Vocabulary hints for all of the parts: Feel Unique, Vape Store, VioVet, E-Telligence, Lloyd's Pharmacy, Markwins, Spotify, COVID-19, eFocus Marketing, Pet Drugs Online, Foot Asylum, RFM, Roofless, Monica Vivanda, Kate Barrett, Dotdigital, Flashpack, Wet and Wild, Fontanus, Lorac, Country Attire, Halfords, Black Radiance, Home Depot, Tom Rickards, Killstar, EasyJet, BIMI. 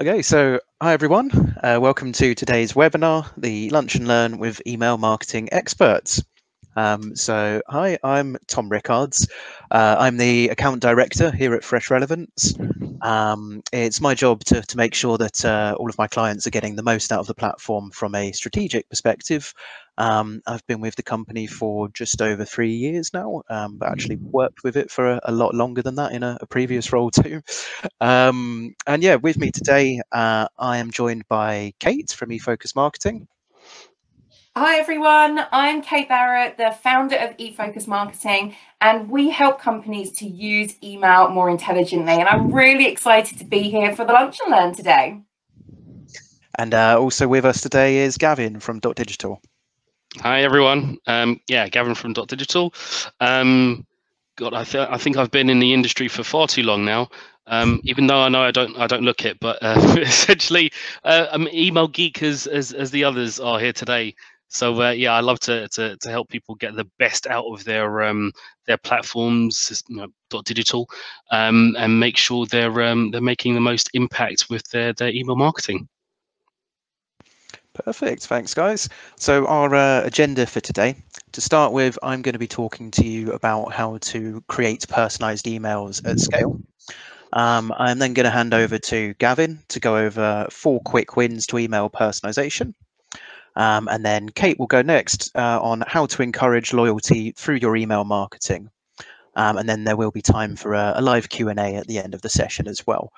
Okay, so hi everyone. Welcome to today's webinar, the Lunch and Learn with Email Marketing Experts. So hi, I'm Tom Rickards. I'm the account director here at Fresh Relevance. It's my job to make sure that all of my clients are getting the most out of the platform from a strategic perspective. I've been with the company for just over 3 years now, but actually worked with it for a lot longer than that in a previous role too. And yeah, with me today, I am joined by Kate from eFocus Marketing. Hi everyone, I'm Kate Barrett, the founder of eFocus Marketing, and we help companies to use email more intelligently. And I'm really excited to be here for the Lunch and Learn today. And also with us today is Gavin from Dotdigital. Hi everyone, yeah, Gavin from Dotdigital. God, I think I've been in the industry for far too long now. Even though I know I don't look it, but essentially, I'm an email geek as the others are here today. So yeah, I love to help people get the best out of their platforms, you know, Dotdigital, and make sure they're making the most impact with their email marketing. Perfect, thanks guys. So our agenda for today, to start with, I'm going to be talking to you about how to create personalized emails at scale. I'm then going to hand over to Gavin to go over 4 quick wins to email personalization. And then Kate will go next on how to encourage loyalty through your email marketing. And then there will be time for a live Q&A at the end of the session as well.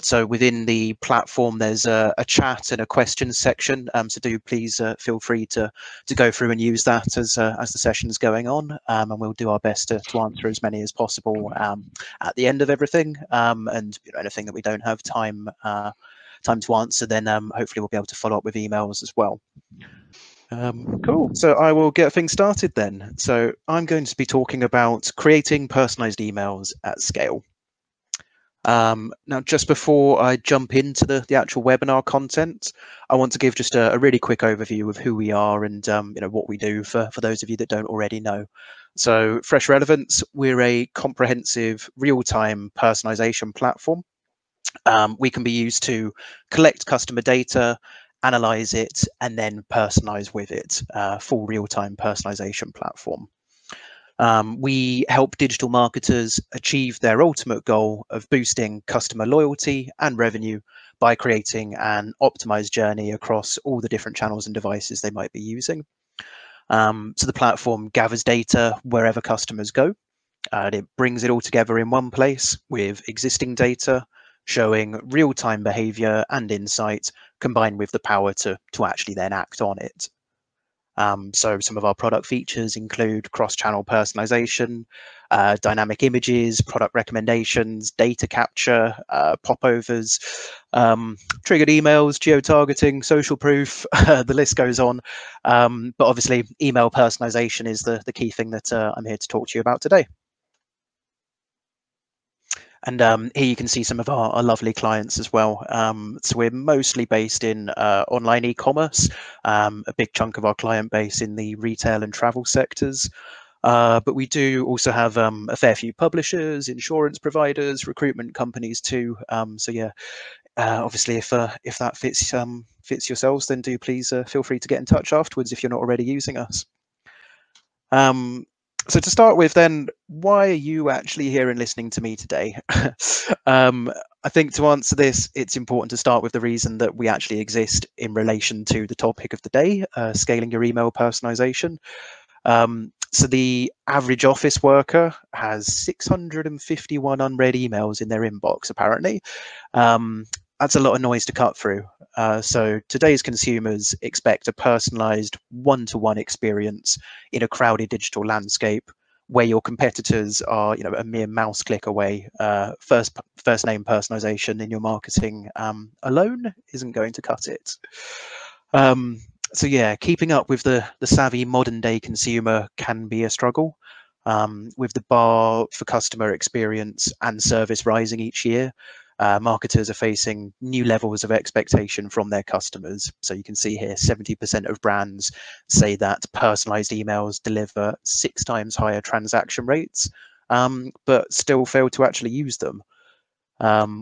So within the platform, there's a chat and a questions section. So do please feel free to go through and use that as the session's going on. And we'll do our best to answer as many as possible at the end of everything. And you know, anything that we don't have time to answer, then hopefully we'll be able to follow up with emails as well. Cool, so I will get things started then. So I'm going to be talking about creating personalized emails at scale. Now, just before I jump into the actual webinar content, I want to give just a really quick overview of who we are and you know, what we do for those of you that don't already know. So Fresh Relevance, we're a comprehensive real-time personalization platform. We can be used to collect customer data, analyze it, and then personalize with it, full real-time personalization platform. We help digital marketers achieve their ultimate goal of boosting customer loyalty and revenue by creating an optimized journey across all the different channels and devices they might be using. So the platform gathers data wherever customers go, and it brings it all together in one place with existing data, showing real-time behavior and insight, combined with the power to actually then act on it. So some of our product features include cross-channel personalization, dynamic images, product recommendations, data capture, popovers, triggered emails, geo-targeting, social proof, the list goes on. But obviously email personalization is the key thing that I'm here to talk to you about today. And here you can see some of our lovely clients as well. So we're mostly based in online e-commerce, a big chunk of our client base in the retail and travel sectors. But we do also have a fair few publishers, insurance providers, recruitment companies too. So yeah, obviously if that fits yourselves, then do please feel free to get in touch afterwards if you're not already using us. So to start with then, why are you actually here and listening to me today? I think to answer this, it's important to start with the reason that we actually exist in relation to the topic of the day, scaling your email personalization. So the average office worker has 651 unread emails in their inbox, apparently. That's a lot of noise to cut through. So today's consumers expect a personalized one-to-one experience in a crowded digital landscape where your competitors are, you know, a mere mouse click away. First name personalization in your marketing alone isn't going to cut it. So yeah, keeping up with the savvy modern day consumer can be a struggle. With the bar for customer experience and service rising each year, marketers are facing new levels of expectation from their customers. So you can see here 70% of brands say that personalized emails deliver 6 times higher transaction rates, but still fail to actually use them.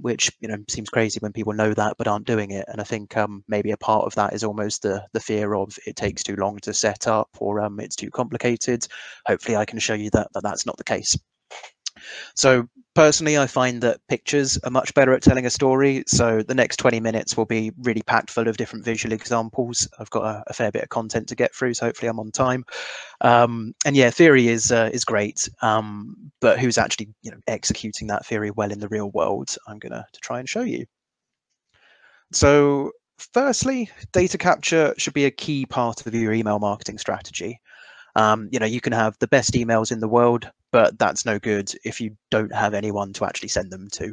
which, you know, seems crazy when people know that but aren't doing it. And I think maybe a part of that is almost the fear of it takes too long to set up, or it's too complicated. Hopefully I can show you that that's not the case. So personally, I find that pictures are much better at telling a story. So the next 20 minutes will be really packed full of different visual examples. I've got a fair bit of content to get through, so hopefully I'm on time. And yeah, theory is great, but who's actually, you know, executing that theory well in the real world? I'm gonna try and show you. So firstly, data capture should be a key part of your email marketing strategy. You know, you can have the best emails in the world, but that's no good if you don't have anyone to actually send them to.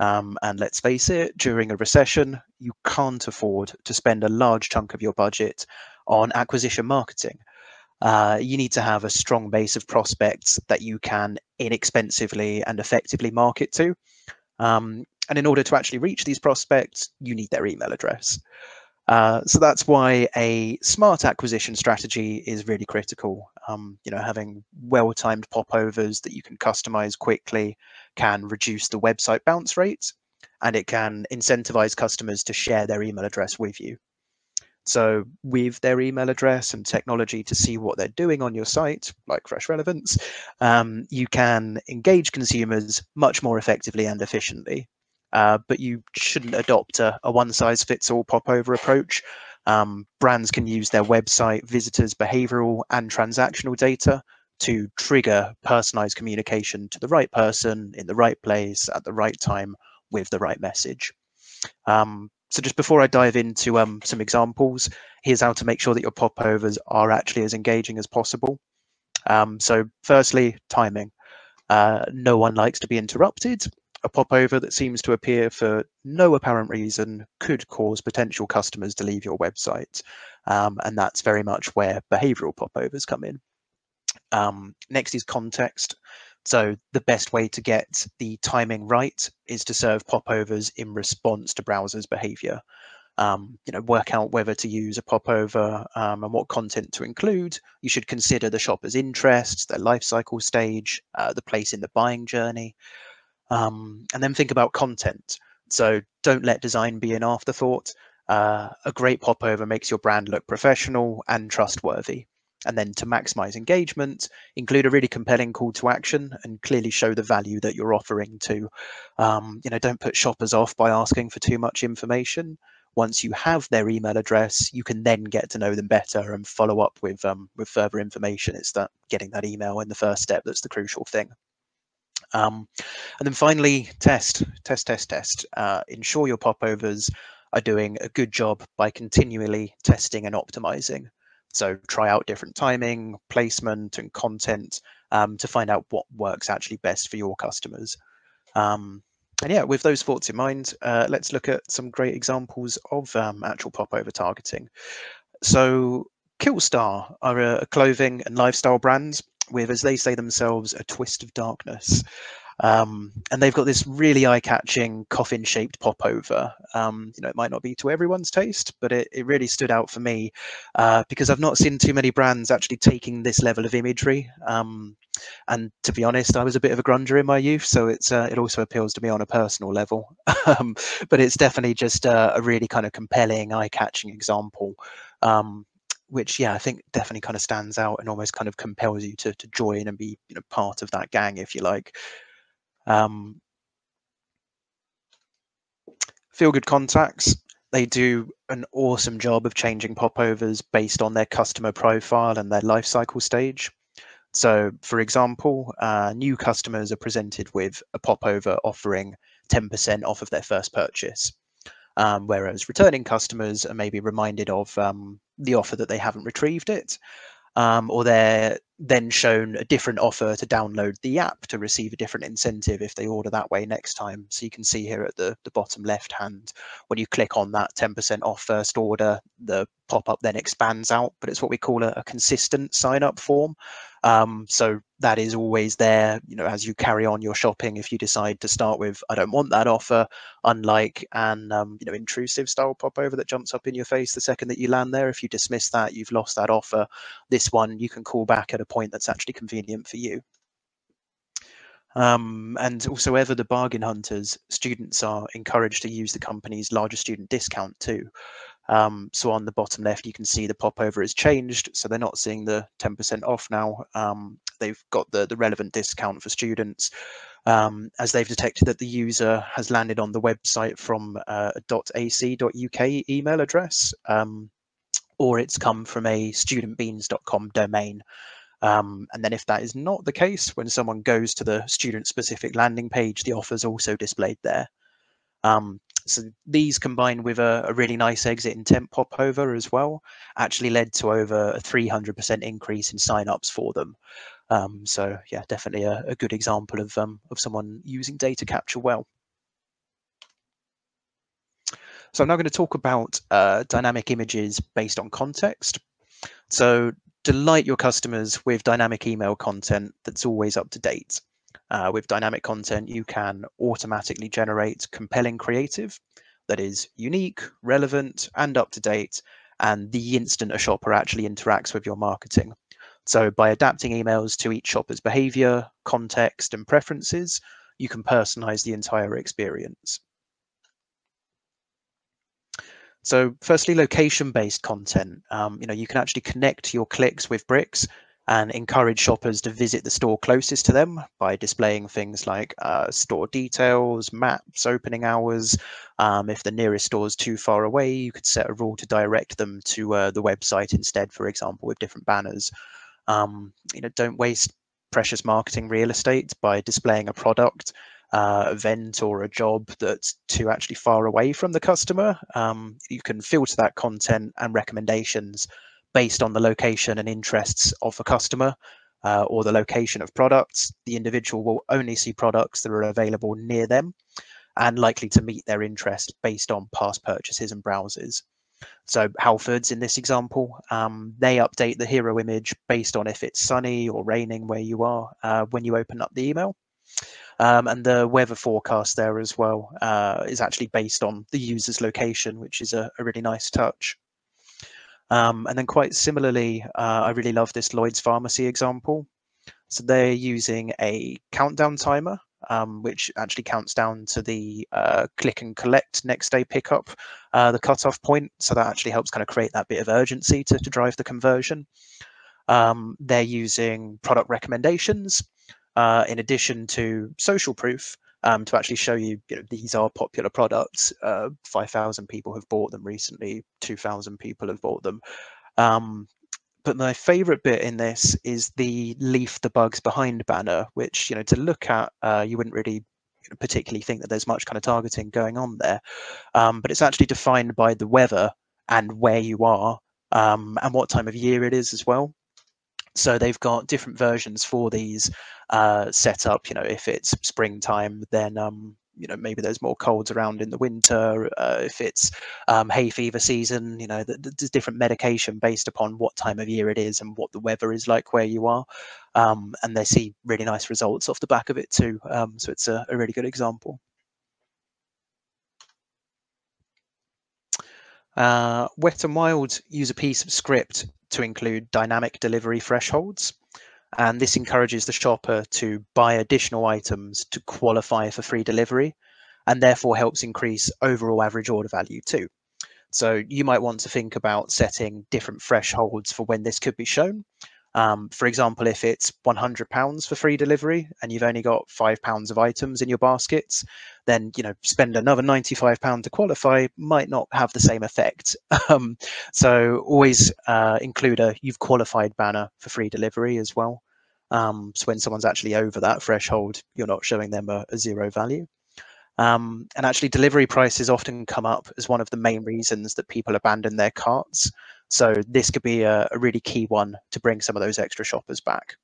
And let's face it, during a recession, you can't afford to spend a large chunk of your budget on acquisition marketing. You need to have a strong base of prospects that you can inexpensively and effectively market to. And in order to actually reach these prospects, you need their email address. So that's why a smart acquisition strategy is really critical. You know, having well-timed popovers that you can customize quickly can reduce the website bounce rates, and it can incentivize customers to share their email address with you. So with their email address and technology to see what they're doing on your site, like Fresh Relevance, you can engage consumers much more effectively and efficiently. But you shouldn't adopt a one-size-fits-all popover approach. Brands can use their website, visitors' behavioral and transactional data to trigger personalized communication to the right person in the right place at the right time with the right message. So just before I dive into some examples, here's how to make sure that your popovers are actually as engaging as possible. So firstly, timing. No one likes to be interrupted. A popover that seems to appear for no apparent reason could cause potential customers to leave your website. And that's very much where behavioral popovers come in. Next is context. So the best way to get the timing right is to serve popovers in response to browsers' behavior. You know, work out whether to use a popover and what content to include. You should consider the shopper's interests, their life cycle stage, the place in the buying journey. And then think about content. So don't let design be an afterthought. A great popover makes your brand look professional and trustworthy. And then to maximize engagement, include a really compelling call to action and clearly show the value that you're offering to. You know, don't put shoppers off by asking for too much information. Once you have their email address, you can then get to know them better and follow up with further information. It's that getting that email in the first step that's the crucial thing. And then finally, test. Ensure your popovers are doing a good job by continually testing and optimizing. So try out different timing, placement and content to find out what works actually best for your customers. And yeah, with those thoughts in mind, let's look at some great examples of actual popover targeting. So Killstar are a clothing and lifestyle brand with, as they say themselves, a twist of darkness. And they've got this really eye-catching coffin-shaped popover. You know, it might not be to everyone's taste, but it really stood out for me because I've not seen too many brands actually taking this level of imagery. And to be honest, I was a bit of a grunger in my youth, so it's it also appeals to me on a personal level. But it's definitely just a really kind of compelling, eye-catching example. Which, yeah, I think definitely kind of stands out and almost kind of compels you to join and be, you know, part of that gang, if you like. Feel Good Contacts, they do an awesome job of changing popovers based on their customer profile and their life cycle stage. So, for example, new customers are presented with a popover offering 10% off of their first purchase. Whereas returning customers are maybe reminded of the offer that they haven't retrieved it, or they're then shown a different offer to download the app to receive a different incentive if they order that way next time. So you can see here at the bottom left hand, when you click on that 10% off first order, the pop-up then expands out, but it's what we call a consistent sign-up form. So that is always there, you know, as you carry on your shopping. If you decide to start with, I don't want that offer, unlike an you know, intrusive style popover that jumps up in your face the second that you land there. If you dismiss that, you've lost that offer. This one you can call back at a point that's actually convenient for you. And also, ever the bargain hunters, students are encouraged to use the company's larger student discount too. So on the bottom left, you can see the popover has changed. So they're not seeing the 10% off now. They've got the relevant discount for students, as they've detected that the user has landed on the website from a .ac.uk email address, or it's come from a studentbeans.com domain. And then if that is not the case, when someone goes to the student-specific landing page, the offer's also displayed there. So these, combined with a really nice exit intent popover as well, actually led to over a 300% increase in sign-ups for them. So yeah, definitely a good example of someone using data capture well. So I'm now going to talk about dynamic images based on context. So delight your customers with dynamic email content that's always up to date. With dynamic content, you can automatically generate compelling creative that is unique, relevant, and up to date, and the instant a shopper actually interacts with your marketing. So by adapting emails to each shopper's behavior, context, and preferences, you can personalize the entire experience. So firstly, location-based content. You can actually connect your clicks with bricks and encourage shoppers to visit the store closest to them by displaying things like store details, maps, opening hours. If the nearest store is too far away, you could set a rule to direct them to the website instead, for example, with different banners. Don't waste precious marketing real estate by displaying a product, event, or a job that's too actually far away from the customer. You can filter that content and recommendations based on the location and interests of a customer, or the location of products. The individual will only see products that are available near them and likely to meet their interest based on past purchases and browses. So Halfords, in this example, they update the hero image based on if it's sunny or raining where you are when you open up the email. And the weather forecast there as well is actually based on the user's location, which is a really nice touch. And then quite similarly, I really love this Lloyd's Pharmacy example. So they're using a countdown timer, which actually counts down to the click and collect next day pickup, the cutoff point. So that actually helps kind of create that bit of urgency to drive the conversion. They're using product recommendations in addition to social proof to actually show you, these are popular products. 5,000 people have bought them recently, 2,000 people have bought them. But my favorite bit in this is the Leave the Bugs Behind banner, which, to look at, you wouldn't really particularly think that there's much kind of targeting going on there. But it's actually defined by the weather and where you are and what time of year it is as well. So they've got different versions for these set up. If it's springtime, then maybe there's more colds around in the winter. If it's hay fever season, there's different medication based upon what time of year it is and what the weather is like where you are. And they see really nice results off the back of it too. So it's a really good example. Wet and Wild use a piece of script to include dynamic delivery thresholds, and this encourages the shopper to buy additional items to qualify for free delivery, and therefore helps increase overall average order value too. So you might want to think about setting different thresholds for when this could be shown. For example, if it's £100 for free delivery and you've only got £5 of items in your baskets, then, spend another £95 to qualify might not have the same effect. So always include a "you've qualified" banner for free delivery as well. So when someone's actually over that threshold, you're not showing them a zero value. And actually, delivery prices often come up as one of the main reasons that people abandon their carts. So this could be a really key one to bring some of those extra shoppers back.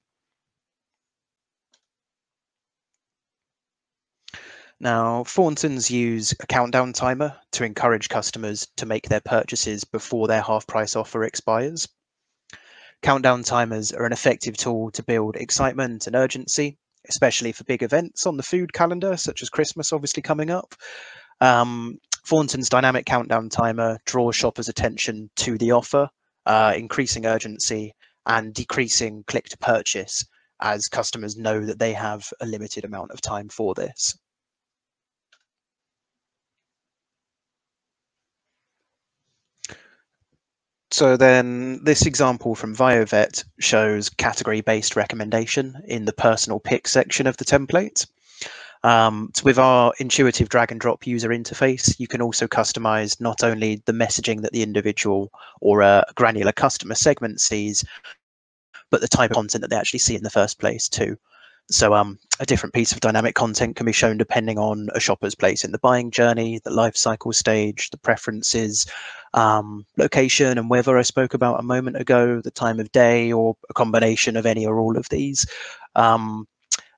Now, Fontanus use a countdown timer to encourage customers to make their purchases before their half price offer expires. Countdown timers are an effective tool to build excitement and urgency, especially for big events on the food calendar, such as Christmas, obviously coming up. Fontanus' dynamic countdown timer draws shoppers' attention to the offer, increasing urgency and decreasing click to purchase, as customers know that they have a limited amount of time for this. So then this example from VioVet shows category-based recommendation in the personal pick section of the template. So with our intuitive drag and drop user interface, you can also customize not only the messaging that the individual or a granular customer segment sees, but the type of content that they actually see in the first place too. So a different piece of dynamic content can be shown depending on a shopper's place in the buying journey, the life cycle stage, the preferences, location and weather I spoke about a moment ago, the time of day, or a combination of any or all of these.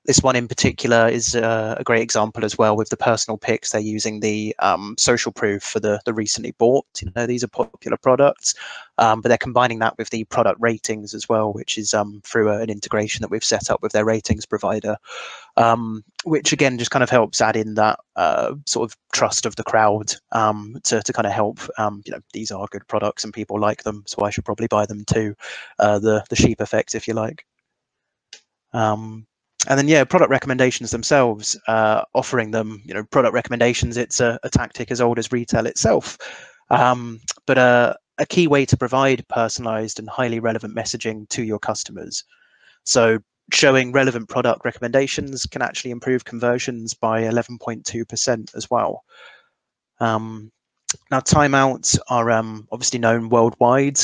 This one in particular is a great example as well with the personal picks. They're using the social proof for the recently bought. You know, these are popular products, but they're combining that with the product ratings as well, which is through an integration that we've set up with their ratings provider, which again just kind of helps add in that sort of trust of the crowd to kind of help, you know, these are good products and people like them, so I should probably buy them too. The sheep effect, if you like. And then, yeah, product recommendations themselves, offering them, you know, product recommendations. It's a tactic as old as retail itself. But a key way to provide personalized and highly relevant messaging to your customers. So showing relevant product recommendations can actually improve conversions by 11.2% as well. Now, timeouts are obviously known worldwide.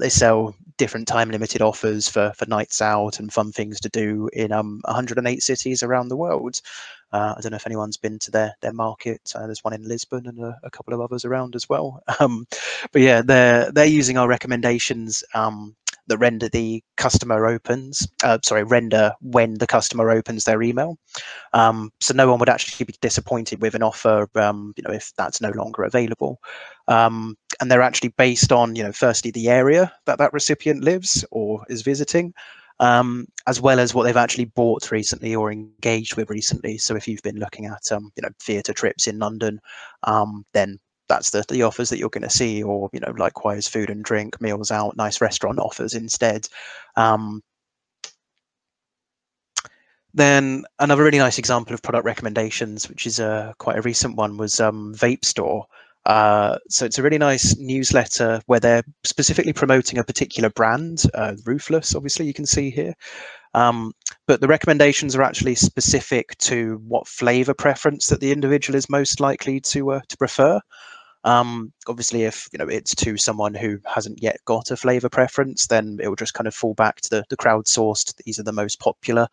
They sell different time limited offers for nights out and fun things to do in 108 cities around the world. I don't know if anyone's been to their market. There's one in Lisbon and a couple of others around as well. But yeah, they're using our recommendations that render when the customer opens their email. So no one would actually be disappointed with an offer, you know, if that's no longer available. And they're actually based on, you know, firstly, the area that recipient lives or is visiting, as well as what they've actually bought recently or engaged with recently. So if you've been looking at, you know, theatre trips in London, then that's the offers that you're going to see, or, you know, likewise food and drink, meals out, nice restaurant offers instead. Then another really nice example of product recommendations, which is quite a recent one, was Vape Store. So it's a really nice newsletter where they're specifically promoting a particular brand, Roofless, obviously, you can see here. But the recommendations are actually specific to what flavor preference that the individual is most likely to prefer. Obviously, if, you know, it's to someone who hasn't yet got a flavor preference, then it will just kind of fall back to the crowdsourced. These are the most popular.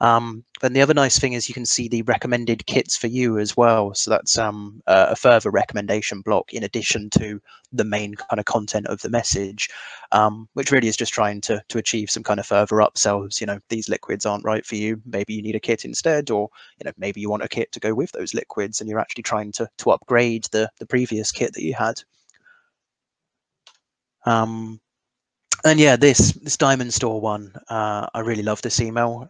Then the other nice thing is you can see the recommended kits for you as well. So that's a further recommendation block in addition to the main kind of content of the message, which really is just trying to achieve some kind of further upsells. You know, these liquids aren't right for you. Maybe you need a kit instead, or, you know, maybe you want a kit to go with those liquids and you're actually trying to upgrade the previous kit that you had. And yeah, this Diamond Store one, I really love this email.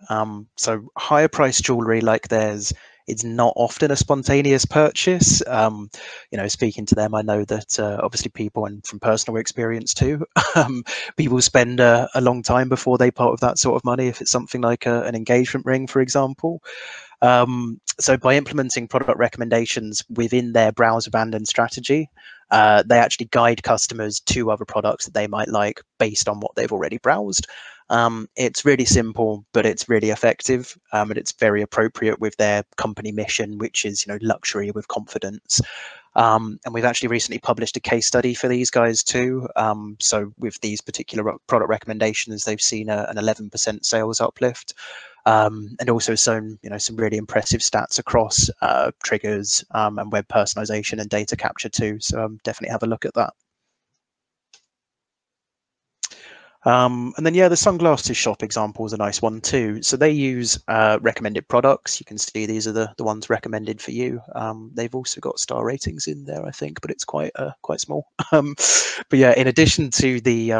So higher priced jewellery like theirs, it's not often a spontaneous purchase. You know, speaking to them, I know that obviously people, and from personal experience too, people spend a long time before they part with that sort of money if it's something like an engagement ring, for example. So by implementing product recommendations within their browse abandon strategy, they actually guide customers to other products that they might like based on what they've already browsed. It's really simple, but it's really effective, and it's very appropriate with their company mission, which is, you know, luxury with confidence. And we've actually recently published a case study for these guys too. So with these particular product recommendations, they've seen an 11% sales uplift, and also some, you know, some really impressive stats across triggers and web personalization and data capture too. So definitely have a look at that. And then, yeah, the sunglasses shop example is a nice one too. So they use recommended products. You can see these are the ones recommended for you. They've also got star ratings in there, I think, but it's quite small. But yeah, in addition to the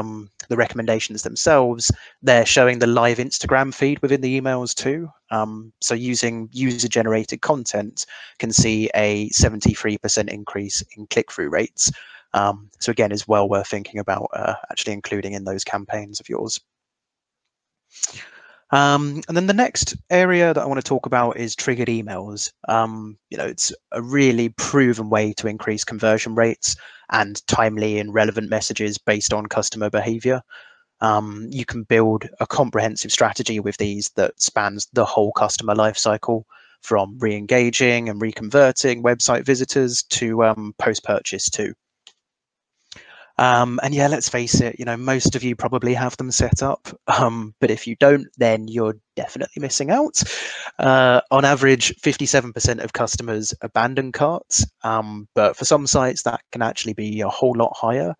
recommendations themselves, they're showing the live Instagram feed within the emails too. So using user-generated content can see a 73% increase in click-through rates. So again, is well worth thinking about actually including in those campaigns of yours. And then the next area that I want to talk about is triggered emails. You know, it's a really proven way to increase conversion rates and timely and relevant messages based on customer behavior. You can build a comprehensive strategy with these that spans the whole customer life cycle, from re-engaging and reconverting website visitors to post-purchase too. And yeah, let's face it, you know, most of you probably have them set up, but if you don't, then you're definitely missing out. On average, 57% of customers abandon carts, but for some sites that can actually be a whole lot higher.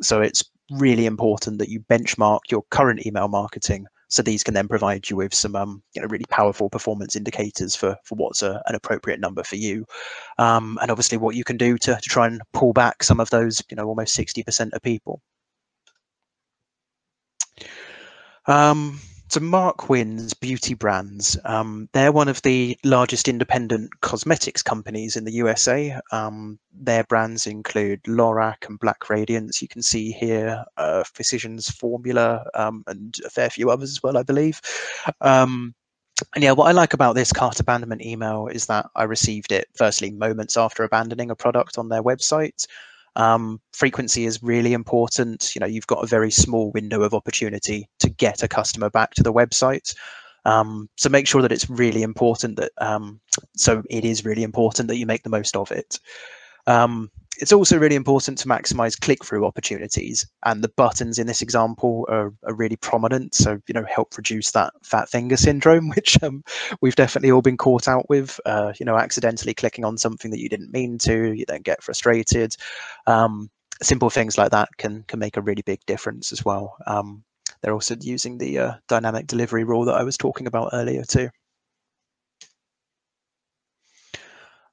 So it's really important that you benchmark your current email marketing, so these can then provide you with some you know, really powerful performance indicators for what's an appropriate number for you. And obviously what you can do to try and pull back some of those, you know, almost 60% of people. So Markwins beauty brands, they're one of the largest independent cosmetics companies in the USA. Their brands include Lorac and Black Radiance, you can see here, Physicians Formula, and a fair few others as well, I believe. And yeah, what I like about this cart abandonment email is that I received it firstly moments after abandoning a product on their website. Frequency is really important. You know, you've got a very small window of opportunity to get a customer back to the website. So make sure that it's really important that, it is really important that you make the most of it. It's also really important to maximize click-through opportunities, and the buttons in this example are really prominent. So, you know, help reduce that fat finger syndrome, which we've definitely all been caught out with, you know, accidentally clicking on something that you didn't mean to, you then get frustrated. Simple things like that can make a really big difference as well. They're also using the dynamic delivery rule that I was talking about earlier too.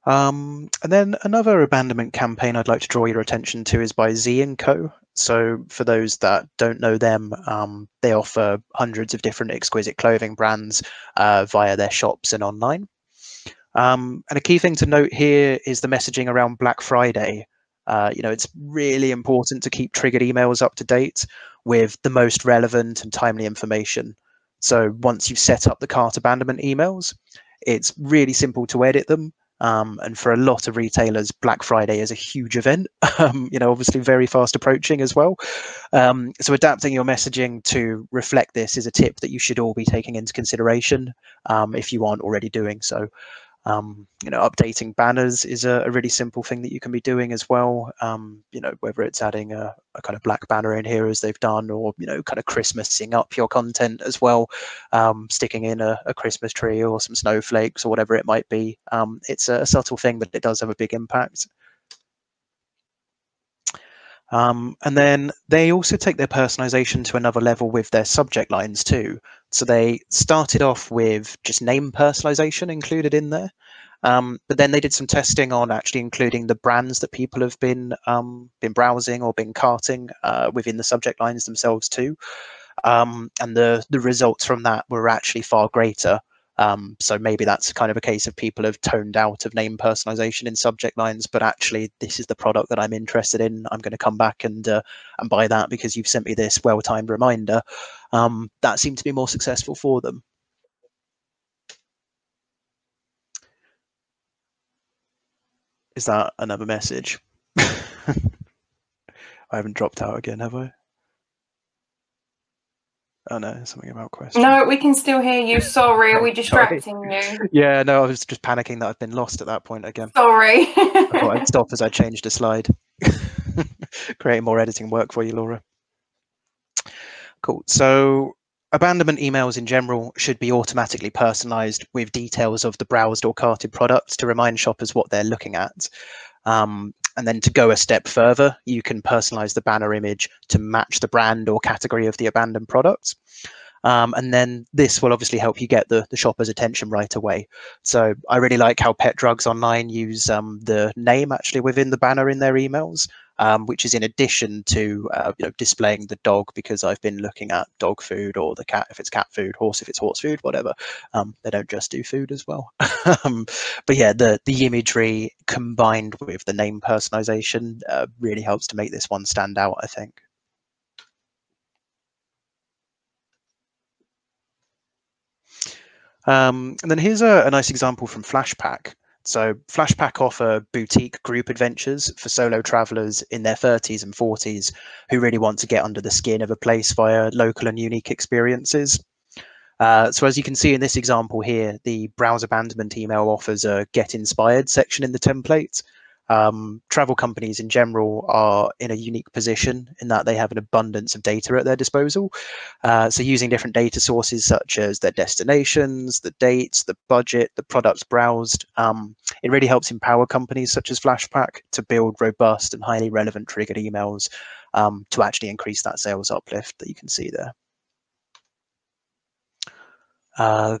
And then another abandonment campaign I'd like to draw your attention to is by Z & Co. So for those that don't know them, they offer hundreds of different exquisite clothing brands via their shops and online. And a key thing to note here is the messaging around Black Friday. You know, it's really important to keep triggered emails up to date with the most relevant and timely information. So once you've set up the cart abandonment emails, it's really simple to edit them. And for a lot of retailers, Black Friday is a huge event, you know, obviously very fast approaching as well. So adapting your messaging to reflect this is a tip that you should all be taking into consideration if you aren't already doing so. You know, updating banners is a really simple thing that you can be doing as well. You know, whether it's adding a kind of black banner in here as they've done, or, you know, kind of Christmasing up your content as well, sticking in a Christmas tree or some snowflakes or whatever it might be. It's a subtle thing, but it does have a big impact. And then they also take their personalization to another level with their subject lines too. So they started off with just name personalization included in there, but then they did some testing on actually including the brands that people have been browsing or been carting within the subject lines themselves too. And the results from that were actually far greater. So maybe that's kind of a case of people have toned out of name personalization in subject lines, but actually this is the product that I'm interested in. I'm going to come back and buy that because you've sent me this well-timed reminder. That seemed to be more successful for them. Is that another message? I haven't dropped out again, have I? Oh no, something about questions. No, we can still hear you. Sorry, are we distracting you? Yeah, no, I was just panicking that I've been lost at that point again. Sorry. I thought I'd stop as I changed a slide. Creating more editing work for you, Laura. Cool. So abandonment emails in general should be automatically personalized with details of the browsed or carted products to remind shoppers what they're looking at. And then to go a step further, you can personalize the banner image to match the brand or category of the abandoned product. And then this will obviously help you get the shopper's attention right away. So I really like how Pet Drugs Online use the name actually within the banner in their emails, which is in addition to you know, displaying the dog, because I've been looking at dog food, or the cat if it's cat food, horse if it's horse food, whatever. They don't just do food as well. But yeah, the imagery combined with the name personalization really helps to make this one stand out, I think. And then here's a nice example from Flashpack. So Flashpack offer boutique group adventures for solo travelers in their 30s and 40s who really want to get under the skin of a place via local and unique experiences. So as you can see in this example here, the browse abandonment email offers a get inspired section in the template. Travel companies in general are in a unique position in that they have an abundance of data at their disposal. So using different data sources such as their destinations, the dates, the budget, the products browsed, it really helps empower companies such as Flashpack to build robust and highly relevant triggered emails to actually increase that sales uplift that you can see there.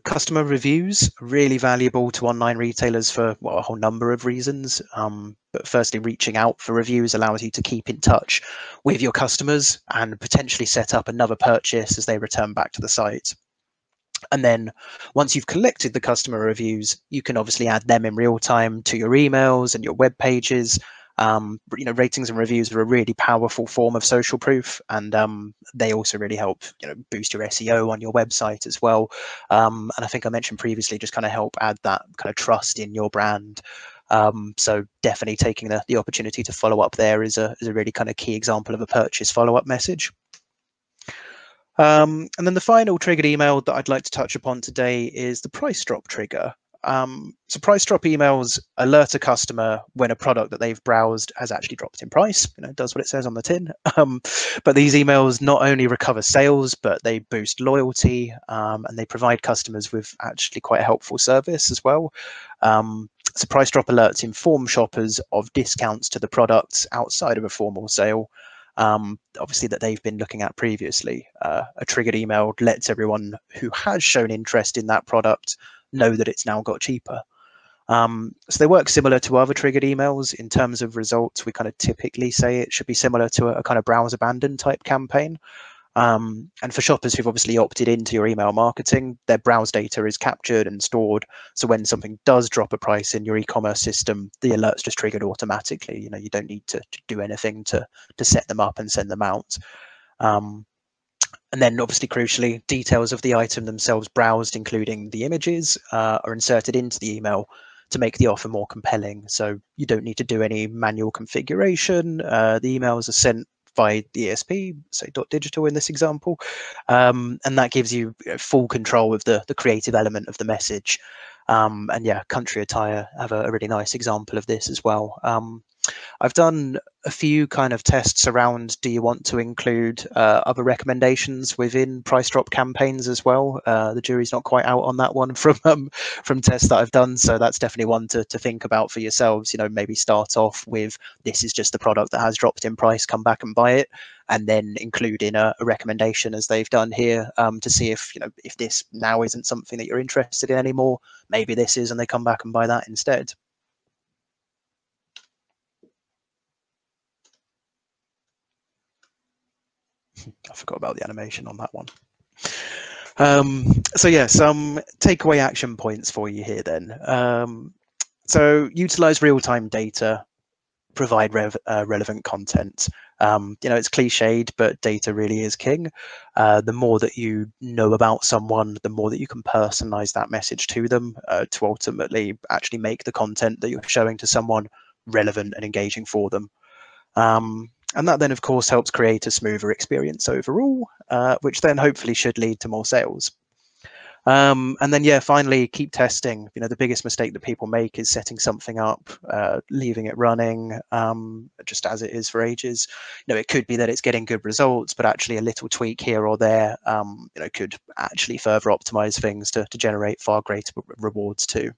Customer reviews are really valuable to online retailers for a whole number of reasons. But firstly, reaching out for reviews allows you to keep in touch with your customers and potentially set up another purchase as they return back to the site. And then once you've collected the customer reviews, you can obviously add them in real time to your emails and your web pages. Ratings and reviews are a really powerful form of social proof, and they also really help boost your SEO on your website as well. And I think I mentioned previously, just kind of help add that kind of trust in your brand. So definitely taking the opportunity to follow up there is a really kind of key example of a purchase follow-up message. And then the final triggered email that I'd like to touch upon today is the price drop trigger. So price drop emails alert a customer when a product that they've browsed has actually dropped in price. It does what it says on the tin. But these emails not only recover sales, but they boost loyalty, and they provide customers with actually quite a helpful service as well. So price drop alerts inform shoppers of discounts to the products outside of a formal sale, obviously that they've been looking at previously. A triggered email lets everyone who has shown interest in that product know that it's now got cheaper. So they work similar to other triggered emails in terms of results. We kind of typically say it should be similar to a kind of browse abandon type campaign. And for shoppers who've obviously opted into your email marketing, their browse data is captured and stored. So when something does drop a price in your e-commerce system, the alert's just triggered automatically. You don't need to do anything to set them up and send them out. And then obviously crucially, details of the item themselves browsed, including the images, are inserted into the email to make the offer more compelling. So you don't need to do any manual configuration. The emails are sent by the ESP, say Dotdigital in this example, and that gives you full control of the creative element of the message. And yeah, Country Attire have a really nice example of this as well. I've done a few kind of tests around, do you want to include other recommendations within price drop campaigns as well? The jury's not quite out on that one from tests that I've done, so that's definitely one to think about for yourselves. Maybe start off with, this is just the product that has dropped in price, come back and buy it, and then include in a recommendation as they've done here, to see if if this now isn't something that you're interested in anymore, maybe this is, and they come back and buy that instead. I forgot about the animation on that one. So yeah, some takeaway action points for you here then. So utilize real-time data, provide relevant content. It's cliched, but data really is king. The more that you know about someone, the more that you can personalize that message to them, to ultimately actually make the content that you're showing to someone relevant and engaging for them. And that then, of course, helps create a smoother experience overall, which then hopefully should lead to more sales. And then, yeah, finally, keep testing. The biggest mistake that people make is setting something up, leaving it running just as it is for ages. It could be that it's getting good results, but actually a little tweak here or there, could actually further optimize things to generate far greater rewards too.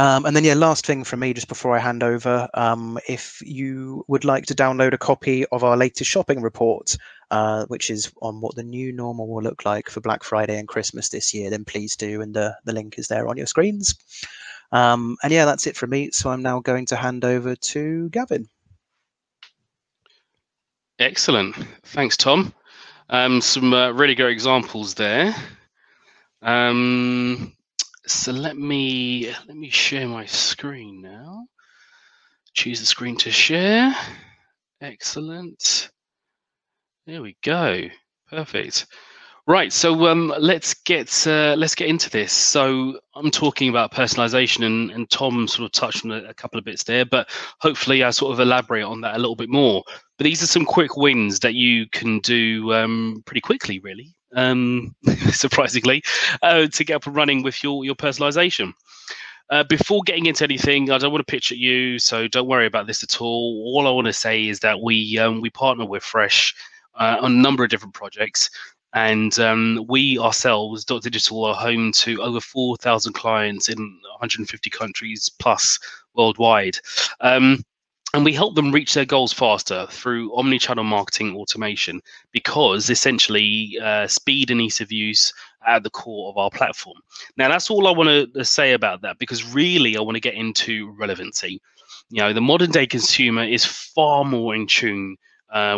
And then, yeah, last thing from me just before I hand over, if you would like to download a copy of our latest shopping report, which is on what the new normal will look like for Black Friday and Christmas this year, then please do, and the link is there on your screens. And yeah, that's it from me. So I'm now going to hand over to Gavin. Excellent. Thanks, Tom. Some really good examples there. So let me share my screen now. Choose the screen to share. Excellent. There we go. Perfect. Right, so let's get into this. So I'm talking about personalization, and Tom sort of touched on a couple of bits there, but hopefully I sort of elaborate on that a little bit more. But these are some quick wins that you can do pretty quickly, really, surprisingly, to get up and running with your personalization. Before getting into anything, I don't want to pitch at you, so don't worry about this at all. All I want to say is that we partner with Fresh on a number of different projects. And we ourselves, Dotdigital, are home to over 4,000 clients in 150 countries plus worldwide. And we help them reach their goals faster through omnichannel marketing automation, because essentially speed and ease of use are at the core of our platform. Now, that's all I want to say about that, because really I want to get into relevancy. You know, the modern day consumer is far more in tune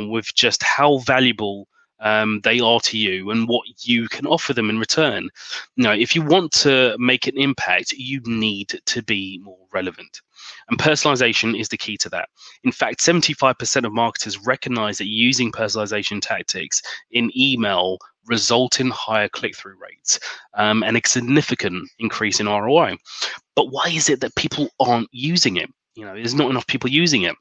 with just how valuable they are to you and what you can offer them in return. You know, if you want to make an impact, you need to be more relevant. And personalization is the key to that. In fact, 75% of marketers recognize that using personalization tactics in email result in higher click-through rates and a significant increase in ROI. But why is it that people aren't using it? You know, there's not enough people using it.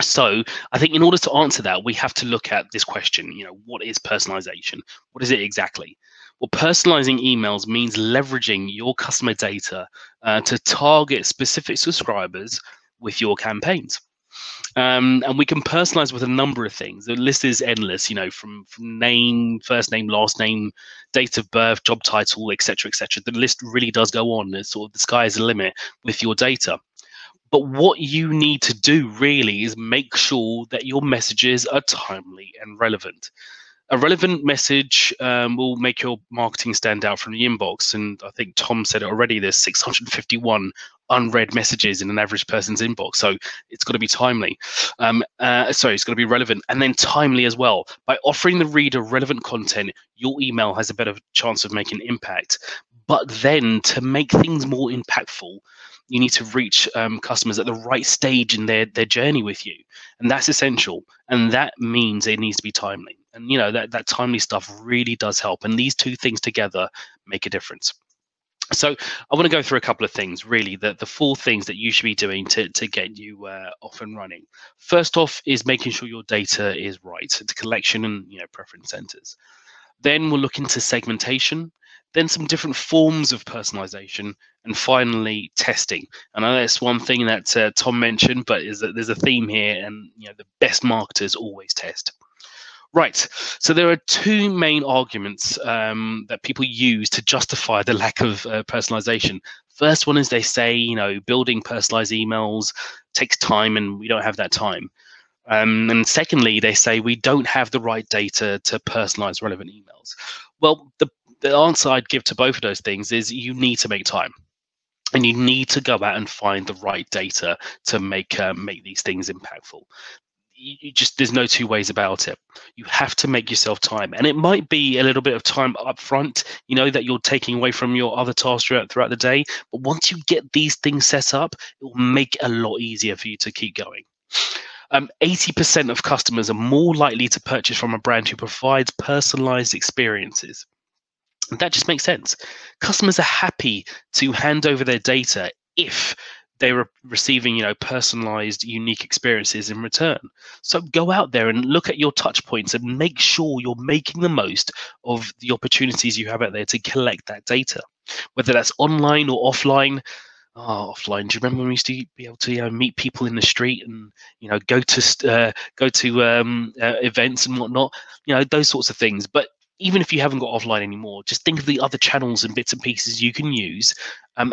So I think in order to answer that, we have to look at this question. You know, what is personalization? What is it exactly? Well, personalizing emails means leveraging your customer data to target specific subscribers with your campaigns. And we can personalize with a number of things. The list is endless, you know, from name, first name, last name, date of birth, job title, et cetera, et cetera. The list really does go on. It's sort of the sky is the limit with your data. But what you need to do really is make sure that your messages are timely and relevant. A relevant message will make your marketing stand out from the inbox. And I think Tom said it already, there's 651 unread messages in an average person's inbox. So it's got to be timely. Sorry, it's got to be relevant and then timely as well. By offering the reader relevant content, your email has a better chance of making an impact. But then to make things more impactful, you need to reach customers at the right stage in their journey with you. And that's essential. And that means it needs to be timely. And, you know, that timely stuff really does help. And these two things together make a difference. So I want to go through a couple of things, really, the four things that you should be doing to get you off and running. First off is making sure your data is right. So the collection and, you know, preference centers. Then we'll look into segmentation, then some different forms of personalization, and finally testing. I know that's one thing that Tom mentioned, but is that there's a theme here, and you know the best marketers always test. Right, so there are two main arguments that people use to justify the lack of personalization. First one is they say, you know, building personalized emails takes time and we don't have that time. And secondly, they say we don't have the right data to personalize relevant emails. Well, the answer I'd give to both of those things is you need to make time, and you need to go out and find the right data to make these things impactful. You just, there's no two ways about it. You have to make yourself time, and it might be a little bit of time up front, you know, that you're taking away from your other tasks throughout the day. But once you get these things set up, it will make it a lot easier for you to keep going. 80% of customers are more likely to purchase from a brand who provides personalized experiences. And that just makes sense. Customers are happy to hand over their data if they're receiving, you know, personalized, unique experiences in return. So go out there and look at your touch points and make sure you're making the most of the opportunities you have out there to collect that data, whether that's online or offline. Oh, offline. Do you remember when we used to be able to, you know, meet people in the street and, you know, go to events and whatnot? You know, those sorts of things. But even if you haven't got offline anymore, just think of the other channels and bits and pieces you can use and